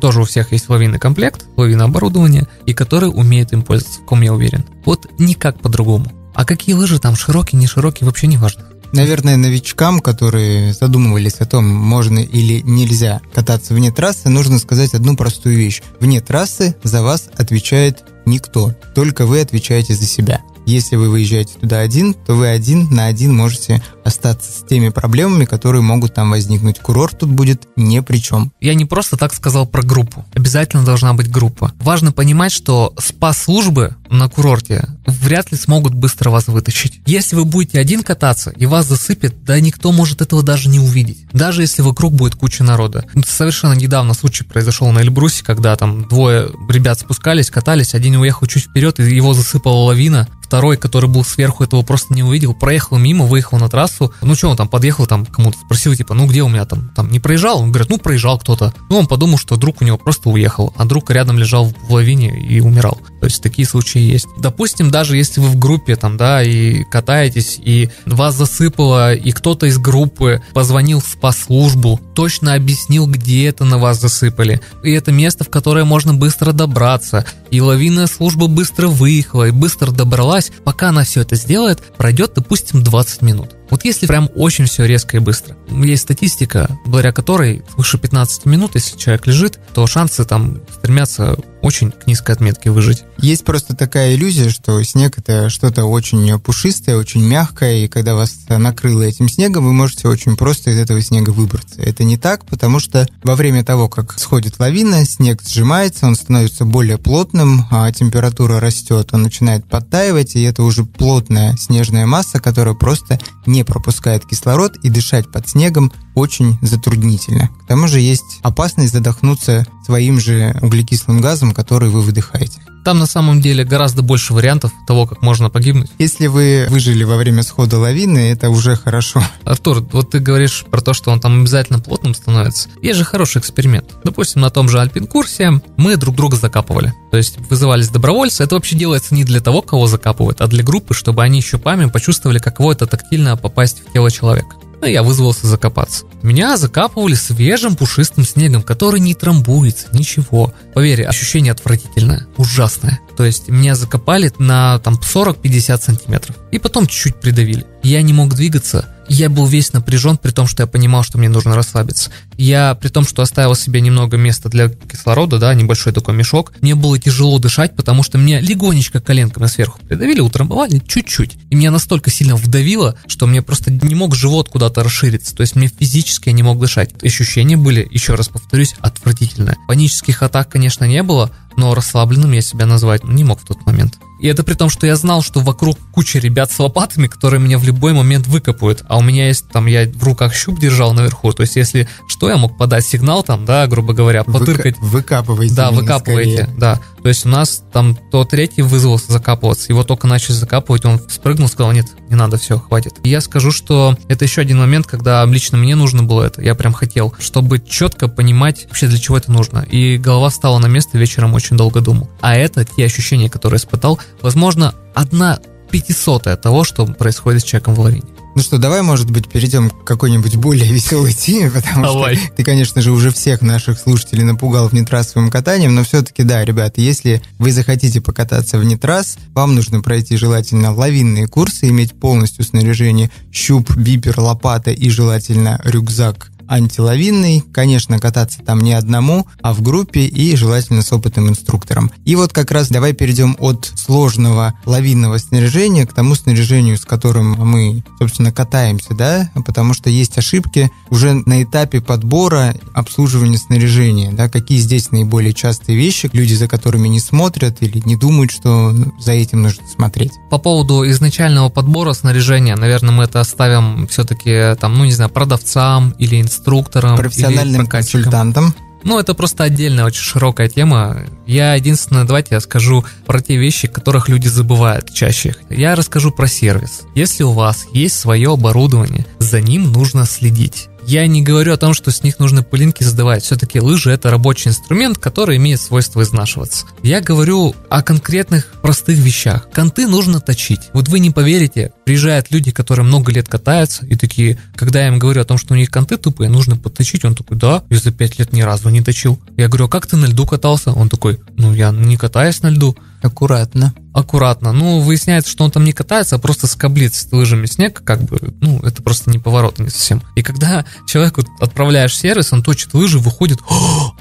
тоже у всех есть лавинный комплект, лавинооборудование, и которые умеют им пользоваться, в ком я уверен. Вот никак по-другому. А какие лыжи там, широкие, не широкие, вообще не важно. Наверное, новичкам, которые задумывались о том, можно или нельзя кататься вне трассы, нужно сказать одну простую вещь. Вне трассы за вас отвечает никто, только вы отвечаете за себя. Если вы выезжаете туда один, то вы один на один можете остаться с теми проблемами, которые могут там возникнуть. Курорт тут будет ни при чем. Я не просто так сказал про группу. Обязательно должна быть группа. Важно понимать, что спа-службы на курорте вряд ли смогут быстро вас вытащить. Если вы будете один кататься и вас засыпет, да никто может этого даже не увидеть. Даже если вокруг будет куча народа. Совершенно недавно случай произошел на Эльбрусе, когда там двое ребят спускались, катались, один уехал чуть вперед, и его засыпала лавина. Второй, который был сверху, этого просто не увидел, проехал мимо, выехал на трассу. Ну что, он там подъехал, там кому-то спросил, типа, ну где у меня там не проезжал? Он говорит, ну проезжал кто-то. Ну он подумал, что друг у него просто уехал, а друг рядом лежал в лавине и умирал. То есть такие случаи есть. Допустим, даже если вы в группе там, да, и катаетесь, и вас засыпало, и кто-то из группы позвонил в спа-службу, точно объяснил, где это на вас засыпали. И это место, в которое можно быстро добраться. И лавинная служба быстро выехала и быстро добралась. Пока она все это сделает, пройдет, допустим, 20 минут. Вот если прям очень все резко и быстро. Есть статистика, благодаря которой свыше 15 минут, если человек лежит, то шансы там стремятся очень к низкой отметке выжить. Есть просто такая иллюзия, что снег – это что-то очень пушистое, очень мягкое, и когда вас накрыло этим снегом, вы можете очень просто из этого снега выбраться. Это не так, потому что во время того, как сходит лавина, снег сжимается, он становится более плотным, а температура растет, он начинает подтаивать, и это уже плотная снежная масса, которая просто не пропускает кислород, и дышать под снегом очень затруднительно. К тому же есть опасность задохнуться своим же углекислым газом, который вы выдыхаете. Там на самом деле гораздо больше вариантов того, как можно погибнуть. Если вы выжили во время схода лавины, это уже хорошо. Артур, вот ты говоришь про то, что он там обязательно плотным становится. Есть же хороший эксперимент. Допустим, на том же альпин-курсе мы друг друга закапывали. То есть вызывались добровольцы. Это вообще делается не для того, кого закапывают, а для группы, чтобы они щупами почувствовали, каково это тактильно попасть в тело человека. Ну, я вызвался закопаться. Меня закапывали свежим пушистым снегом, который не трамбуется, ничего. Поверь, ощущение отвратительное, ужасное. То есть меня закопали на там 40-50 сантиметров. И потом чуть-чуть придавили. Я не мог двигаться. Я был весь напряжен, при том, что я понимал, что мне нужно расслабиться. Я, при том, что оставил себе немного места для кислорода, да, небольшой такой мешок, мне было тяжело дышать, потому что меня легонечко коленками сверху придавили, утрамбовали чуть-чуть. И меня настолько сильно вдавило, что мне просто не мог живот куда-то расшириться. То есть мне физически я не мог дышать. Ощущения были, еще раз повторюсь, отвратительные. Панических атак, конечно, не было, но расслабленным я себя назвать не мог в тот момент. И это при том, что я знал, что вокруг куча ребят с лопатами, которые меня в любой момент выкопают. А у меня есть, там, я в руках щуп держал наверху. То есть, если что, я мог подать сигнал, там, да, грубо говоря, потыркать. Выкапываете. Да, выкапываете, скорее. Да. То есть, у нас там то третий вызвался закапываться. Его только начали закапывать, он спрыгнул, сказал, нет, не надо, все, хватит. И я скажу, что это еще один момент, когда лично мне нужно было это. Я прям хотел, чтобы четко понимать вообще, для чего это нужно. И голова встала на место, вечером очень долго думал. А это те ощущения, которые испытал, возможно, 1/500 того, что происходит с человеком в лавине. Ну что, давай, может быть, перейдем к какой-нибудь более веселой теме, потому что ты, конечно же, уже всех наших слушателей напугал внетрассовым катанием, но все-таки, да, ребята, если вы захотите покататься вне трасс, вам нужно пройти желательно лавинные курсы, иметь полностью снаряжение щуп, бипер, лопата и желательно рюкзак антилавинный, конечно, кататься там не одному, а в группе и желательно с опытным инструктором. И вот как раз давай перейдем от сложного лавинного снаряжения к тому снаряжению, с которым мы, собственно, катаемся, да, потому что есть ошибки уже на этапе подбора, обслуживания снаряжения, да, какие здесь наиболее частые вещи, люди за которыми не смотрят или не думают, что за этим нужно смотреть. По поводу изначального подбора снаряжения, наверное, мы это оставим все-таки там, ну, не знаю, продавцам или инструктором, профессиональным консультантом. Ну, это просто отдельная, очень широкая тема. Я единственное, давайте я скажу про те вещи, которых люди забывают чаще. Я расскажу про сервис. Если у вас есть свое оборудование, за ним нужно следить. Я не говорю о том, что с них нужно пылинки сдавать. Все-таки лыжи – это рабочий инструмент, который имеет свойство изнашиваться. Я говорю о конкретных простых вещах. Конты нужно точить. Вот вы не поверите, приезжают люди, которые много лет катаются, и такие, когда я им говорю о том, что у них конты тупые, нужно подточить, он такой, да, я за 5 лет ни разу не точил. Я говорю, а как ты на льду катался? Он такой, ну я не катаюсь на льду. Аккуратно. аккуратно. Ну, выясняется, что он там не катается, а просто скоблит с лыжами снег, как бы, ну, это просто не поворот не совсем. И когда человеку отправляешь в сервис, он точит лыжи, выходит,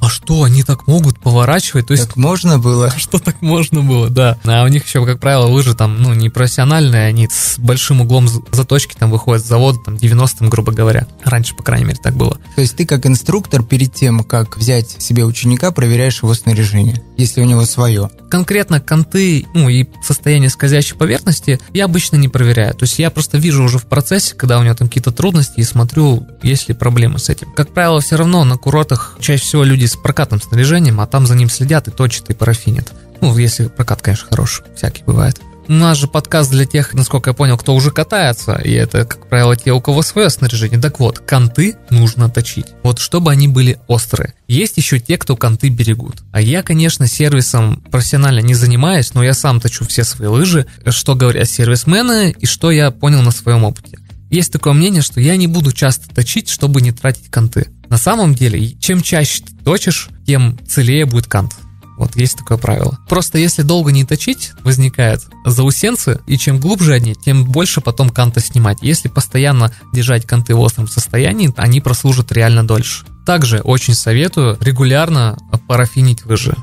а что, они так могут поворачивать? То есть, так можно было? Что так можно было, да. А у них еще, как правило, лыжи там, ну, не профессиональные, они с большим углом заточки там выходят с завода, там, 90-м, грубо говоря. Раньше, по крайней мере, так было. То есть ты как инструктор перед тем, как взять себе ученика, проверяешь его снаряжение, если у него свое. Конкретно конты, ну, и состояние скользящей поверхности я обычно не проверяю. То есть я просто вижу уже в процессе, когда у него там какие-то трудности, и смотрю, есть ли проблемы с этим. Как правило, все равно на курортах чаще всего люди с прокатным снаряжением, а там за ним следят и точат, и парафинят. Ну, если прокат, конечно, хороший, всякий бывает. У нас же подкаст для тех, насколько я понял, кто уже катается, и это, как правило, те, у кого свое снаряжение. Так вот, конты нужно точить, вот чтобы они были острые. Есть еще те, кто конты берегут. А я, конечно, сервисом профессионально не занимаюсь, но я сам точу все свои лыжи, что говорят сервисмены и что я понял на своем опыте. Есть такое мнение, что я не буду часто точить, чтобы не тратить конты. На самом деле, чем чаще ты точишь, тем целее будет конт. Вот есть такое правило. Просто если долго не точить, возникают заусенцы, и чем глубже они, тем больше потом канта снимать. Если постоянно держать канты в остром состоянии, они прослужат реально дольше. Также очень советую регулярно парафинить лыжи.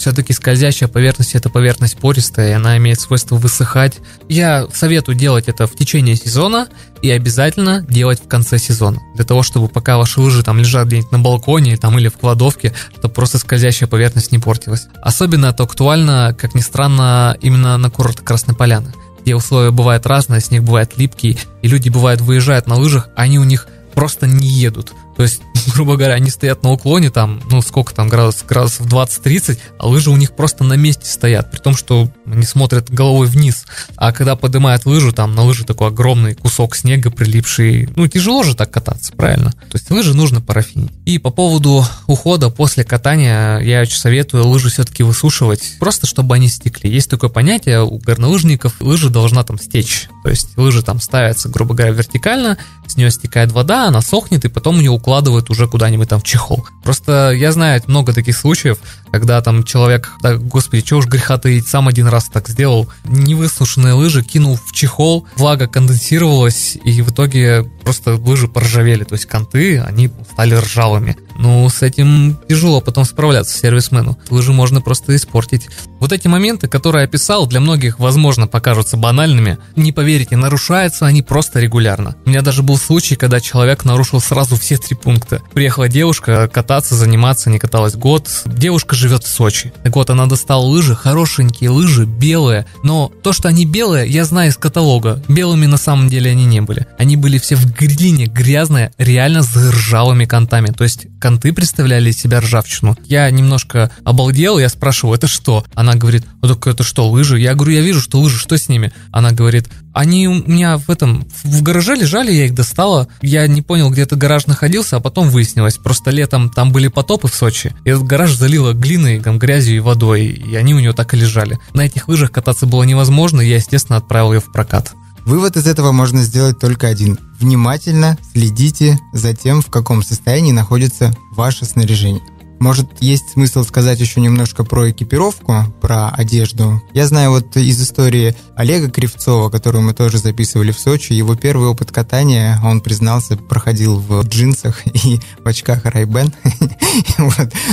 Все-таки скользящая поверхность – это поверхность пористая, и она имеет свойство высыхать. Я советую делать это в течение сезона и обязательно делать в конце сезона. Для того, чтобы пока ваши лыжи там лежат где-нибудь на балконе там, или в кладовке, чтобы просто скользящая поверхность не портилась. Особенно это актуально, как ни странно, именно на курорт Красной Поляны, где условия бывают разные, снег бывает липкий, и люди бывают выезжают на лыжах, а они у них просто не едут. То есть, грубо говоря, они стоят на уклоне, там, ну, сколько там, градусов 20-30, а лыжи у них просто на месте стоят, при том, что они смотрят головой вниз. А когда поднимают лыжу, там на лыже такой огромный кусок снега прилипший. Ну, тяжело же так кататься, правильно? То есть лыжи нужно парафинить. И по поводу ухода после катания, я очень советую лыжи все-таки высушивать, просто чтобы они стекли. Есть такое понятие у горнолыжников, лыжа должна там стечь. То есть лыжи там ставятся, грубо говоря, вертикально, с нее стекает вода, она сохнет, и потом у нее укладывают уже куда-нибудь там в чехол. Просто я знаю много таких случаев, когда там человек, да, господи, чего уж греха таить, сам один раз так сделал, невысушенные лыжи кинул в чехол, влага конденсировалась, и в итоге просто лыжи поржавели, то есть конты, они стали ржавыми. Ну, с этим тяжело потом справляться сервисмену. Лыжи можно просто испортить. Вот эти моменты, которые я описал, для многих, возможно, покажутся банальными. Не поверите, нарушаются они просто регулярно. У меня даже был случай, когда человек нарушил сразу все 3 пункта. Приехала девушка кататься, заниматься, не каталась год. Девушка живет в Сочи. Так вот, она достала лыжи, хорошенькие лыжи, белые. Но то, что они белые, я знаю из каталога. Белыми на самом деле они не были. Они были все в глине, грязные, реально с ржавыми контами. То есть конты представляли из себя ржавчину. Я немножко обалдел, я спрашиваю, это что? Она говорит, так это что, лыжи? Я говорю, я вижу, что лыжи, что с ними? Она говорит, они у меня в гараже лежали, я их достала. Я не понял, где этот гараж находился, а потом выяснилось. Просто летом там были потопы в Сочи. И этот гараж залило глиной, там, грязью и водой, и они у него так и лежали. На этих лыжах кататься было невозможно, и я, естественно, отправил ее в прокат. Вывод из этого можно сделать только один. Внимательно следите за тем, в каком состоянии находится ваше снаряжение. Может, есть смысл сказать еще немножко про экипировку, про одежду. Я знаю вот из истории Олега Кривцова, которую мы тоже записывали в Сочи, его первый опыт катания, он признался, проходил в джинсах и в очках Ray-Ban.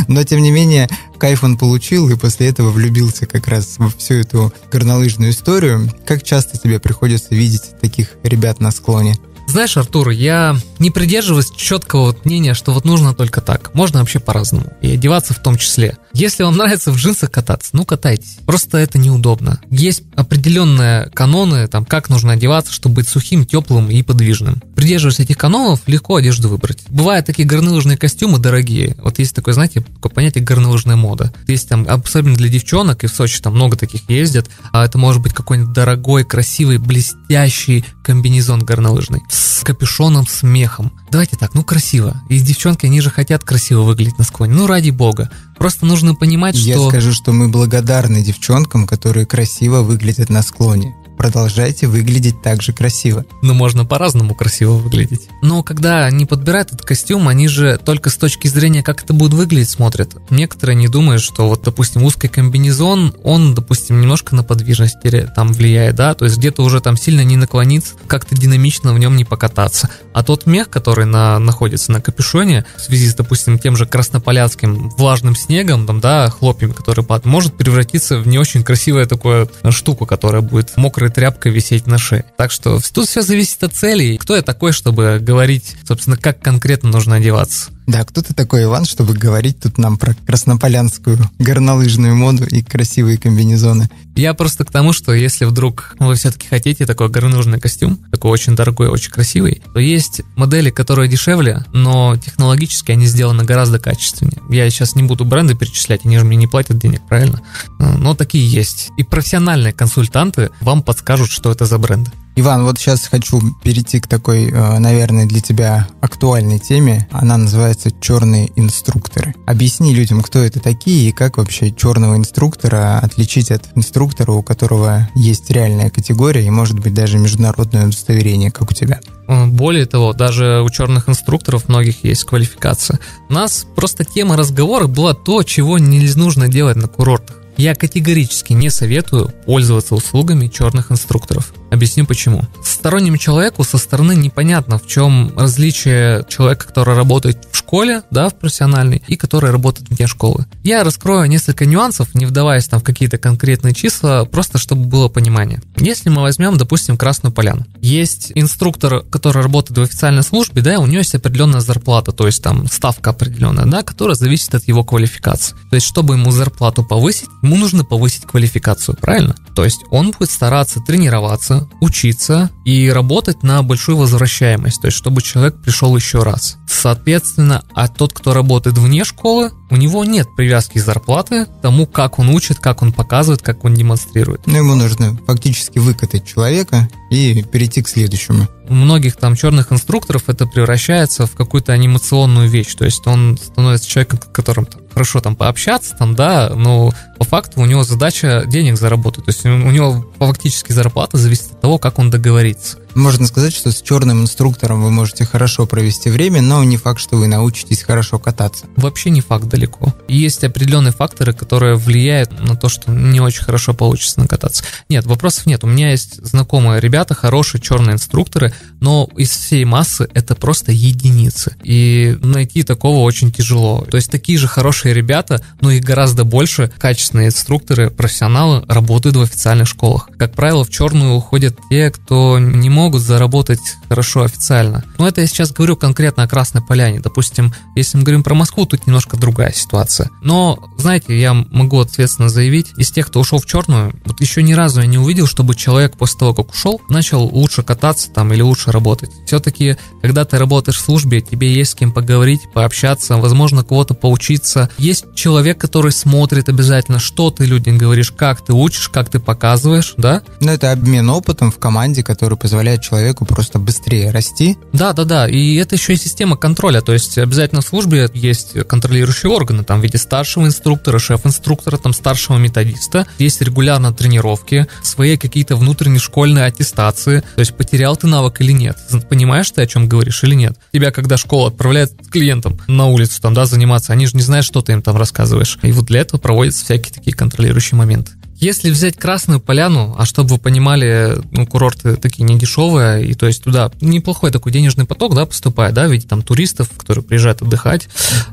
Но, тем не менее, кайф он получил и после этого влюбился как раз во всю эту горнолыжную историю. Как часто тебе приходится видеть таких ребят на склоне? Знаешь, Артур, я не придерживаюсь четкого мнения, что вот нужно только так. Можно вообще по-разному. И одеваться в том числе. Если вам нравится в джинсах кататься, ну катайтесь. Просто это неудобно. Есть определенные каноны, там, как нужно одеваться, чтобы быть сухим, теплым и подвижным. Придерживаясь этих канонов, легко одежду выбрать. Бывают такие горнолыжные костюмы дорогие. Вот есть такое, знаете, такое понятие горнолыжная мода. Есть там, особенно для девчонок, и в Сочи там много таких ездят. А это может быть какой-нибудь дорогой, красивый, блестящий комбинезон горнолыжный. С капюшоном, с мехом. Давайте так, ну красиво. И девчонки, они же хотят красиво выглядеть на склоне. Ну ради бога. Просто нужно понимать, что... Я скажу, что мы благодарны девчонкам, которые красиво выглядят на склоне. продолжайте выглядеть так же красиво. Ну, можно по-разному красиво выглядеть. Но когда они подбирают этот костюм, они же только с точки зрения, как это будет выглядеть, смотрят. Некоторые не думают, что вот, допустим, узкий комбинезон, он, допустим, немножко на подвижность там влияет, да, то есть где-то уже там сильно не наклониться, как-то динамично в нем не покататься. А тот мех, который находится на капюшоне, в связи с, допустим, тем же краснополянским влажным снегом, там, да, хлопьями, которые падают, может превратиться в не очень красивую такую штуку, которая будет мокрой тряпкой висеть на шее. Так что тут все зависит от целей. Кто я такой, чтобы говорить, собственно, как конкретно нужно одеваться? Да, кто ты такой, Иван, чтобы говорить тут нам про краснополянскую горнолыжную моду и красивые комбинезоны? Я просто к тому, что если вдруг вы все-таки хотите такой горнолыжный костюм, такой очень дорогой, очень красивый, то есть модели, которые дешевле, но технологически они сделаны гораздо качественнее. Я сейчас не буду бренды перечислять, они же мне не платят денег, правильно? Но такие есть. И профессиональные консультанты вам подскажут, что это за бренды. Иван, вот сейчас хочу перейти к такой, наверное, для тебя актуальной теме. Она называется «Черные инструкторы». Объясни людям, кто это такие и как вообще черного инструктора отличить от инструктора, у которого есть реальная категория и, может быть, даже международное удостоверение, как у тебя. Более того, даже у черных инструкторов многих есть квалификация. У нас просто тема разговора была то, чего не нужно делать на курортах. Я категорически не советую пользоваться услугами черных инструкторов. Объясню почему. Стороннему человеку со стороны непонятно, в чем различие человека, который работает в школе, да, в профессиональной, и который работает вне школы. Я раскрою несколько нюансов, не вдаваясь там в какие-то конкретные числа, просто чтобы было понимание. Если мы возьмем, допустим, Красную Поляну. Есть инструктор, который работает в официальной службе, да, у него есть определенная зарплата, то есть там ставка определенная, да, которая зависит от его квалификации. То есть, чтобы ему зарплату повысить, ему нужно повысить квалификацию, правильно? То есть он будет стараться тренироваться, учиться и работать на большую возвращаемость, то есть чтобы человек пришел еще раз. Соответственно, а тот, кто работает вне школы, у него нет привязки зарплаты к тому, как он учит, как он показывает, как он демонстрирует. Но ему нужно фактически выкатать человека и перейти к следующему. У многих там черных инструкторов это превращается в какую-то анимационную вещь, то есть он становится человеком, которым хорошо там пообщаться, там, да, но по факту у него задача денег заработать. То есть у него фактически зарплата зависит от того, как он договорится. Можно сказать, что с черным инструктором вы можете хорошо провести время, но не факт, что вы научитесь хорошо кататься. Вообще не факт далеко. Есть определенные факторы, которые влияют на то, что не очень хорошо получится накататься. Нет, вопросов нет. У меня есть знакомые ребята, хорошие черные инструкторы, но из всей массы это просто единицы. И найти такого очень тяжело. То есть такие же хорошие ребята, но их гораздо больше, качественные инструкторы, профессионалы, работают в официальных школах. Как правило, в черную уходят те, кто не могут заработать хорошо официально. Но это я сейчас говорю конкретно о Красной Поляне. Допустим, если мы говорим про Москву, тут немножко другая ситуация. Но, знаете, я могу ответственно заявить, из тех, кто ушел в черную, вот еще ни разу я не увидел, чтобы человек после того, как ушел, начал лучше кататься там или лучше работать. Все-таки, когда ты работаешь в службе, тебе есть с кем поговорить, пообщаться, возможно, кого-то поучиться. Есть человек, который смотрит обязательно, что ты людям говоришь, как ты учишь, как ты показываешь, да? Ну, это обмен опытом в команде, который позволяет человеку просто быстрее расти. Да, и это еще и система контроля, то есть обязательно в службе есть контролирующие органы, там в виде старшего инструктора, шеф-инструктора, там старшего методиста, есть регулярно тренировки, свои какие-то внутренние школьные аттестации, то есть потерял ты навык или нет, понимаешь ты, о чем говоришь или нет. Тебя, когда школа отправляет клиентам на улицу там, да, заниматься, они же не знают, что ты им там рассказываешь, и вот для этого проводятся всякие такие контролирующие моменты. Если взять Красную Поляну, а чтобы вы понимали, ну, курорты такие недешевые, и то есть туда неплохой такой денежный поток, да, поступает, да, в виде там туристов, которые приезжают отдыхать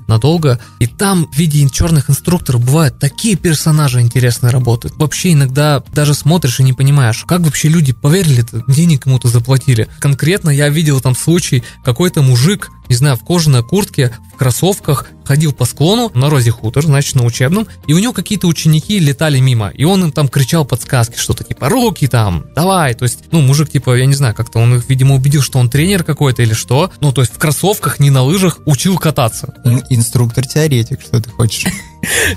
надолго, и там в виде черных инструкторов бывают такие персонажи интересные работают. Вообще иногда даже смотришь и не понимаешь, как вообще люди поверили-то, денег кому-то заплатили. Конкретно я видел там случай, какой-то мужик, не знаю, в кожаной куртке, в кроссовках, ходил по склону на Розе Хутор, значит, на учебном, и у него какие-то ученики летали мимо, и он им там кричал подсказки, что-то типа «руки там, давай», то есть, ну, мужик, типа, я не знаю, как-то он их, видимо, убедил, что он тренер какой-то или что, ну, то есть в кроссовках, не на лыжах, учил кататься. Инструктор-теоретик, что ты хочешь?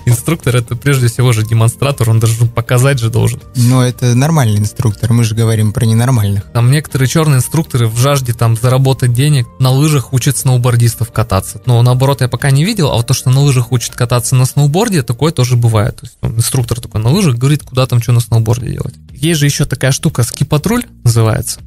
Инструктор — это прежде всего же демонстратор, он даже показать же должен. Но это нормальный инструктор, мы же говорим про ненормальных. Там некоторые черные инструкторы в жажде там заработать денег на лыжах учат сноубордистов кататься. Но наоборот я пока не видел, а вот то, что на лыжах учат кататься на сноуборде, такое тоже бывает. То есть инструктор такой на лыжах говорит, куда там что на сноуборде делать. Есть же еще такая штука, ски-патруль называется,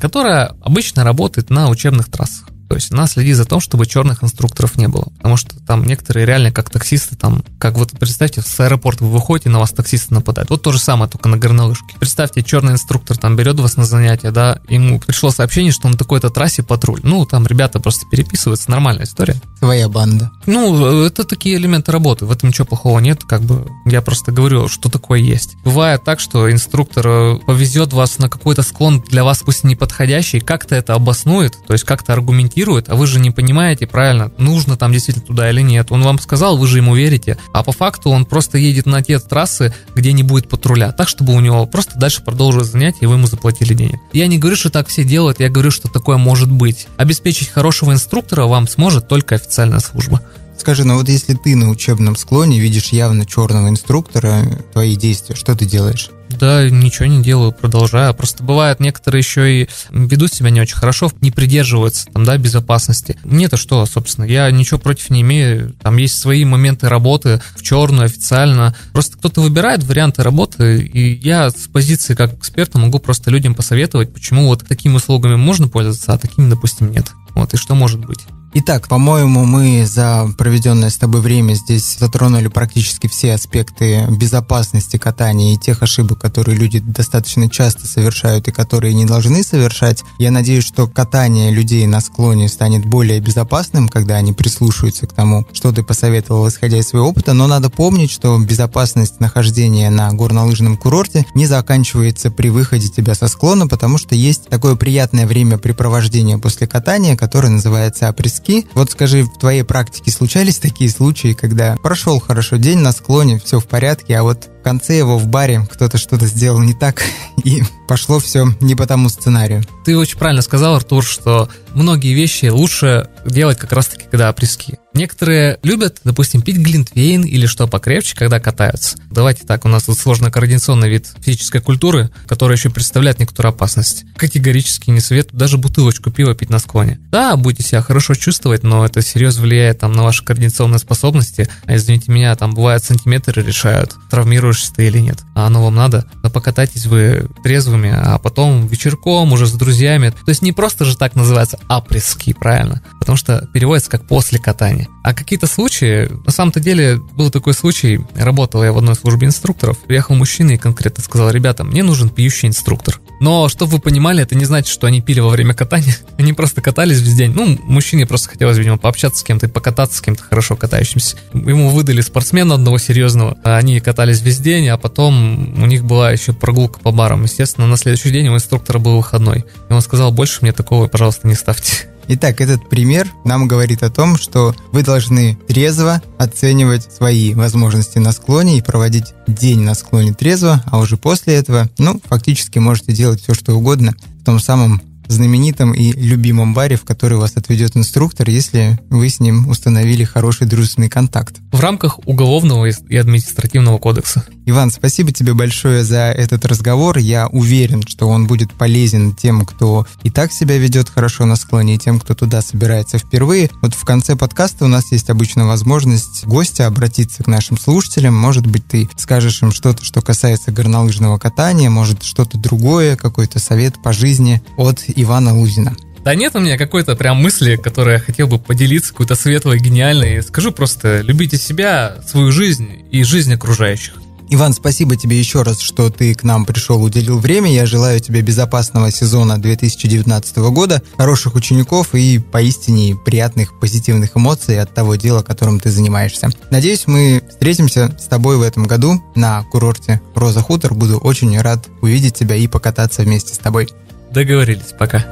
которая обычно работает на учебных трассах. То есть она следит за тем, чтобы черных инструкторов не было. Потому что там некоторые реально как таксисты, там, как вот представьте, с аэропорта вы выходите, на вас таксисты нападают. Вот то же самое, только на горнолыжке. Представьте, черный инструктор там берет вас на занятия, да, ему пришло сообщение, что на такой-то трассе патруль. Ну, там ребята просто переписываются, нормальная история. Своя банда. Ну, это такие элементы работы, в этом ничего плохого нет, как бы я просто говорю, что такое есть. Бывает так, что инструктор повезет вас на какой-то склон для вас пусть неподходящий, как-то это обоснует, то есть как-то аргументирует, а вы же не понимаете, правильно, нужно там действительно туда или нет. Он вам сказал, вы же ему верите, а по факту он просто едет на те трассы, где не будет патруля, так, чтобы у него просто дальше продолжилось занятие, и вы ему заплатили денег. Я не говорю, что так все делают, я говорю, что такое может быть. Обеспечить хорошего инструктора вам сможет только официальная служба. Скажи, ну вот если ты на учебном склоне видишь явно черного инструктора, твои действия, что ты делаешь? Да, ничего не делаю, продолжаю. Просто бывает, некоторые еще и ведут себя не очень хорошо, не придерживаются там, да, безопасности. Мне-то что, собственно, я ничего против не имею. Там есть свои моменты работы, в черную, официально. Просто кто-то выбирает варианты работы, и я с позиции как эксперта могу просто людям посоветовать, почему вот такими услугами можно пользоваться, а такими, допустим, нет. Вот, и что может быть. Итак, по-моему, мы за проведенное с тобой время здесь затронули практически все аспекты безопасности катания и тех ошибок, которые люди достаточно часто совершают и которые не должны совершать. Я надеюсь, что катание людей на склоне станет более безопасным, когда они прислушаются к тому, что ты посоветовал, исходя из своего опыта. Но надо помнить, что безопасность нахождения на горнолыжном курорте не заканчивается при выходе тебя со склона, потому что есть такое приятное времяпрепровождение после катания, которое называется апрески. Вот скажи, в твоей практике случались такие случаи, когда прошел хорошо день на склоне, все в порядке, а вот в конце его в баре кто-то что-то сделал не так, и пошло все не по тому сценарию? Ты очень правильно сказал, Артур, что многие вещи лучше делать как раз-таки, когда апрески. Некоторые любят, допустим, пить глинтвейн или что покрепче, когда катаются. Давайте так, у нас тут сложно координационный вид физической культуры, который еще представляет некоторую опасность. Категорически не советую даже бутылочку пива пить на склоне. Да, будете себя хорошо чувствовать, но это серьезно влияет там, на ваши координационные способности. А извините меня, там бывают сантиметры решают, травмируешься ты или нет. А оно вам надо? Да покатайтесь вы трезвыми, а потом вечерком уже с друзьями. То есть не просто же так называется апрески, правильно? Потому что переводится как после катания. А какие-то случаи, на самом-то деле был такой случай, работал я в одной службе инструкторов, приехал мужчина и конкретно сказал: ребята, мне нужен пьющий инструктор. Но, чтобы вы понимали, это не значит, что они пили во время катания, они просто катались весь день. Ну, мужчине просто хотелось, видимо, пообщаться с кем-то и покататься с кем-то хорошо катающимся. Ему выдали спортсмена одного серьезного, они катались весь день, а потом у них была еще прогулка по барам. Естественно, на следующий день у инструктора был выходной, и он сказал: больше мне такого, пожалуйста, не ставьте. Итак, этот пример нам говорит о том, что вы должны трезво оценивать свои возможности на склоне и проводить день на склоне трезво, а уже после этого, ну, фактически можете делать все, что угодно в том самом знаменитом и любимом баре, в который вас отведет инструктор, если вы с ним установили хороший дружественный контакт. В рамках Уголовного и административного кодекса. Иван, спасибо тебе большое за этот разговор. Я уверен, что он будет полезен тем, кто и так себя ведет хорошо на склоне, и тем, кто туда собирается впервые. Вот в конце подкаста у нас есть обычно возможность гостя обратиться к нашим слушателям. Может быть, ты скажешь им что-то, что касается горнолыжного катания, может, что-то другое, какой-то совет по жизни от Ивана Лузина. Да нет у меня какой-то прям мысли, которой я хотел бы поделиться, какой-то светлой, гениальной. Скажу просто: любите себя, свою жизнь и жизнь окружающих. Иван, спасибо тебе еще раз, что ты к нам пришел, уделил время. Я желаю тебе безопасного сезона 2019 года, хороших учеников и поистине приятных, позитивных эмоций от того дела, которым ты занимаешься. Надеюсь, мы встретимся с тобой в этом году на курорте Роза Хутор. Буду очень рад увидеть тебя и покататься вместе с тобой. Договорились, пока.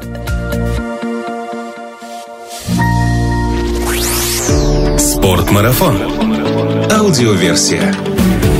Спорт-марафон. Аудиоверсия.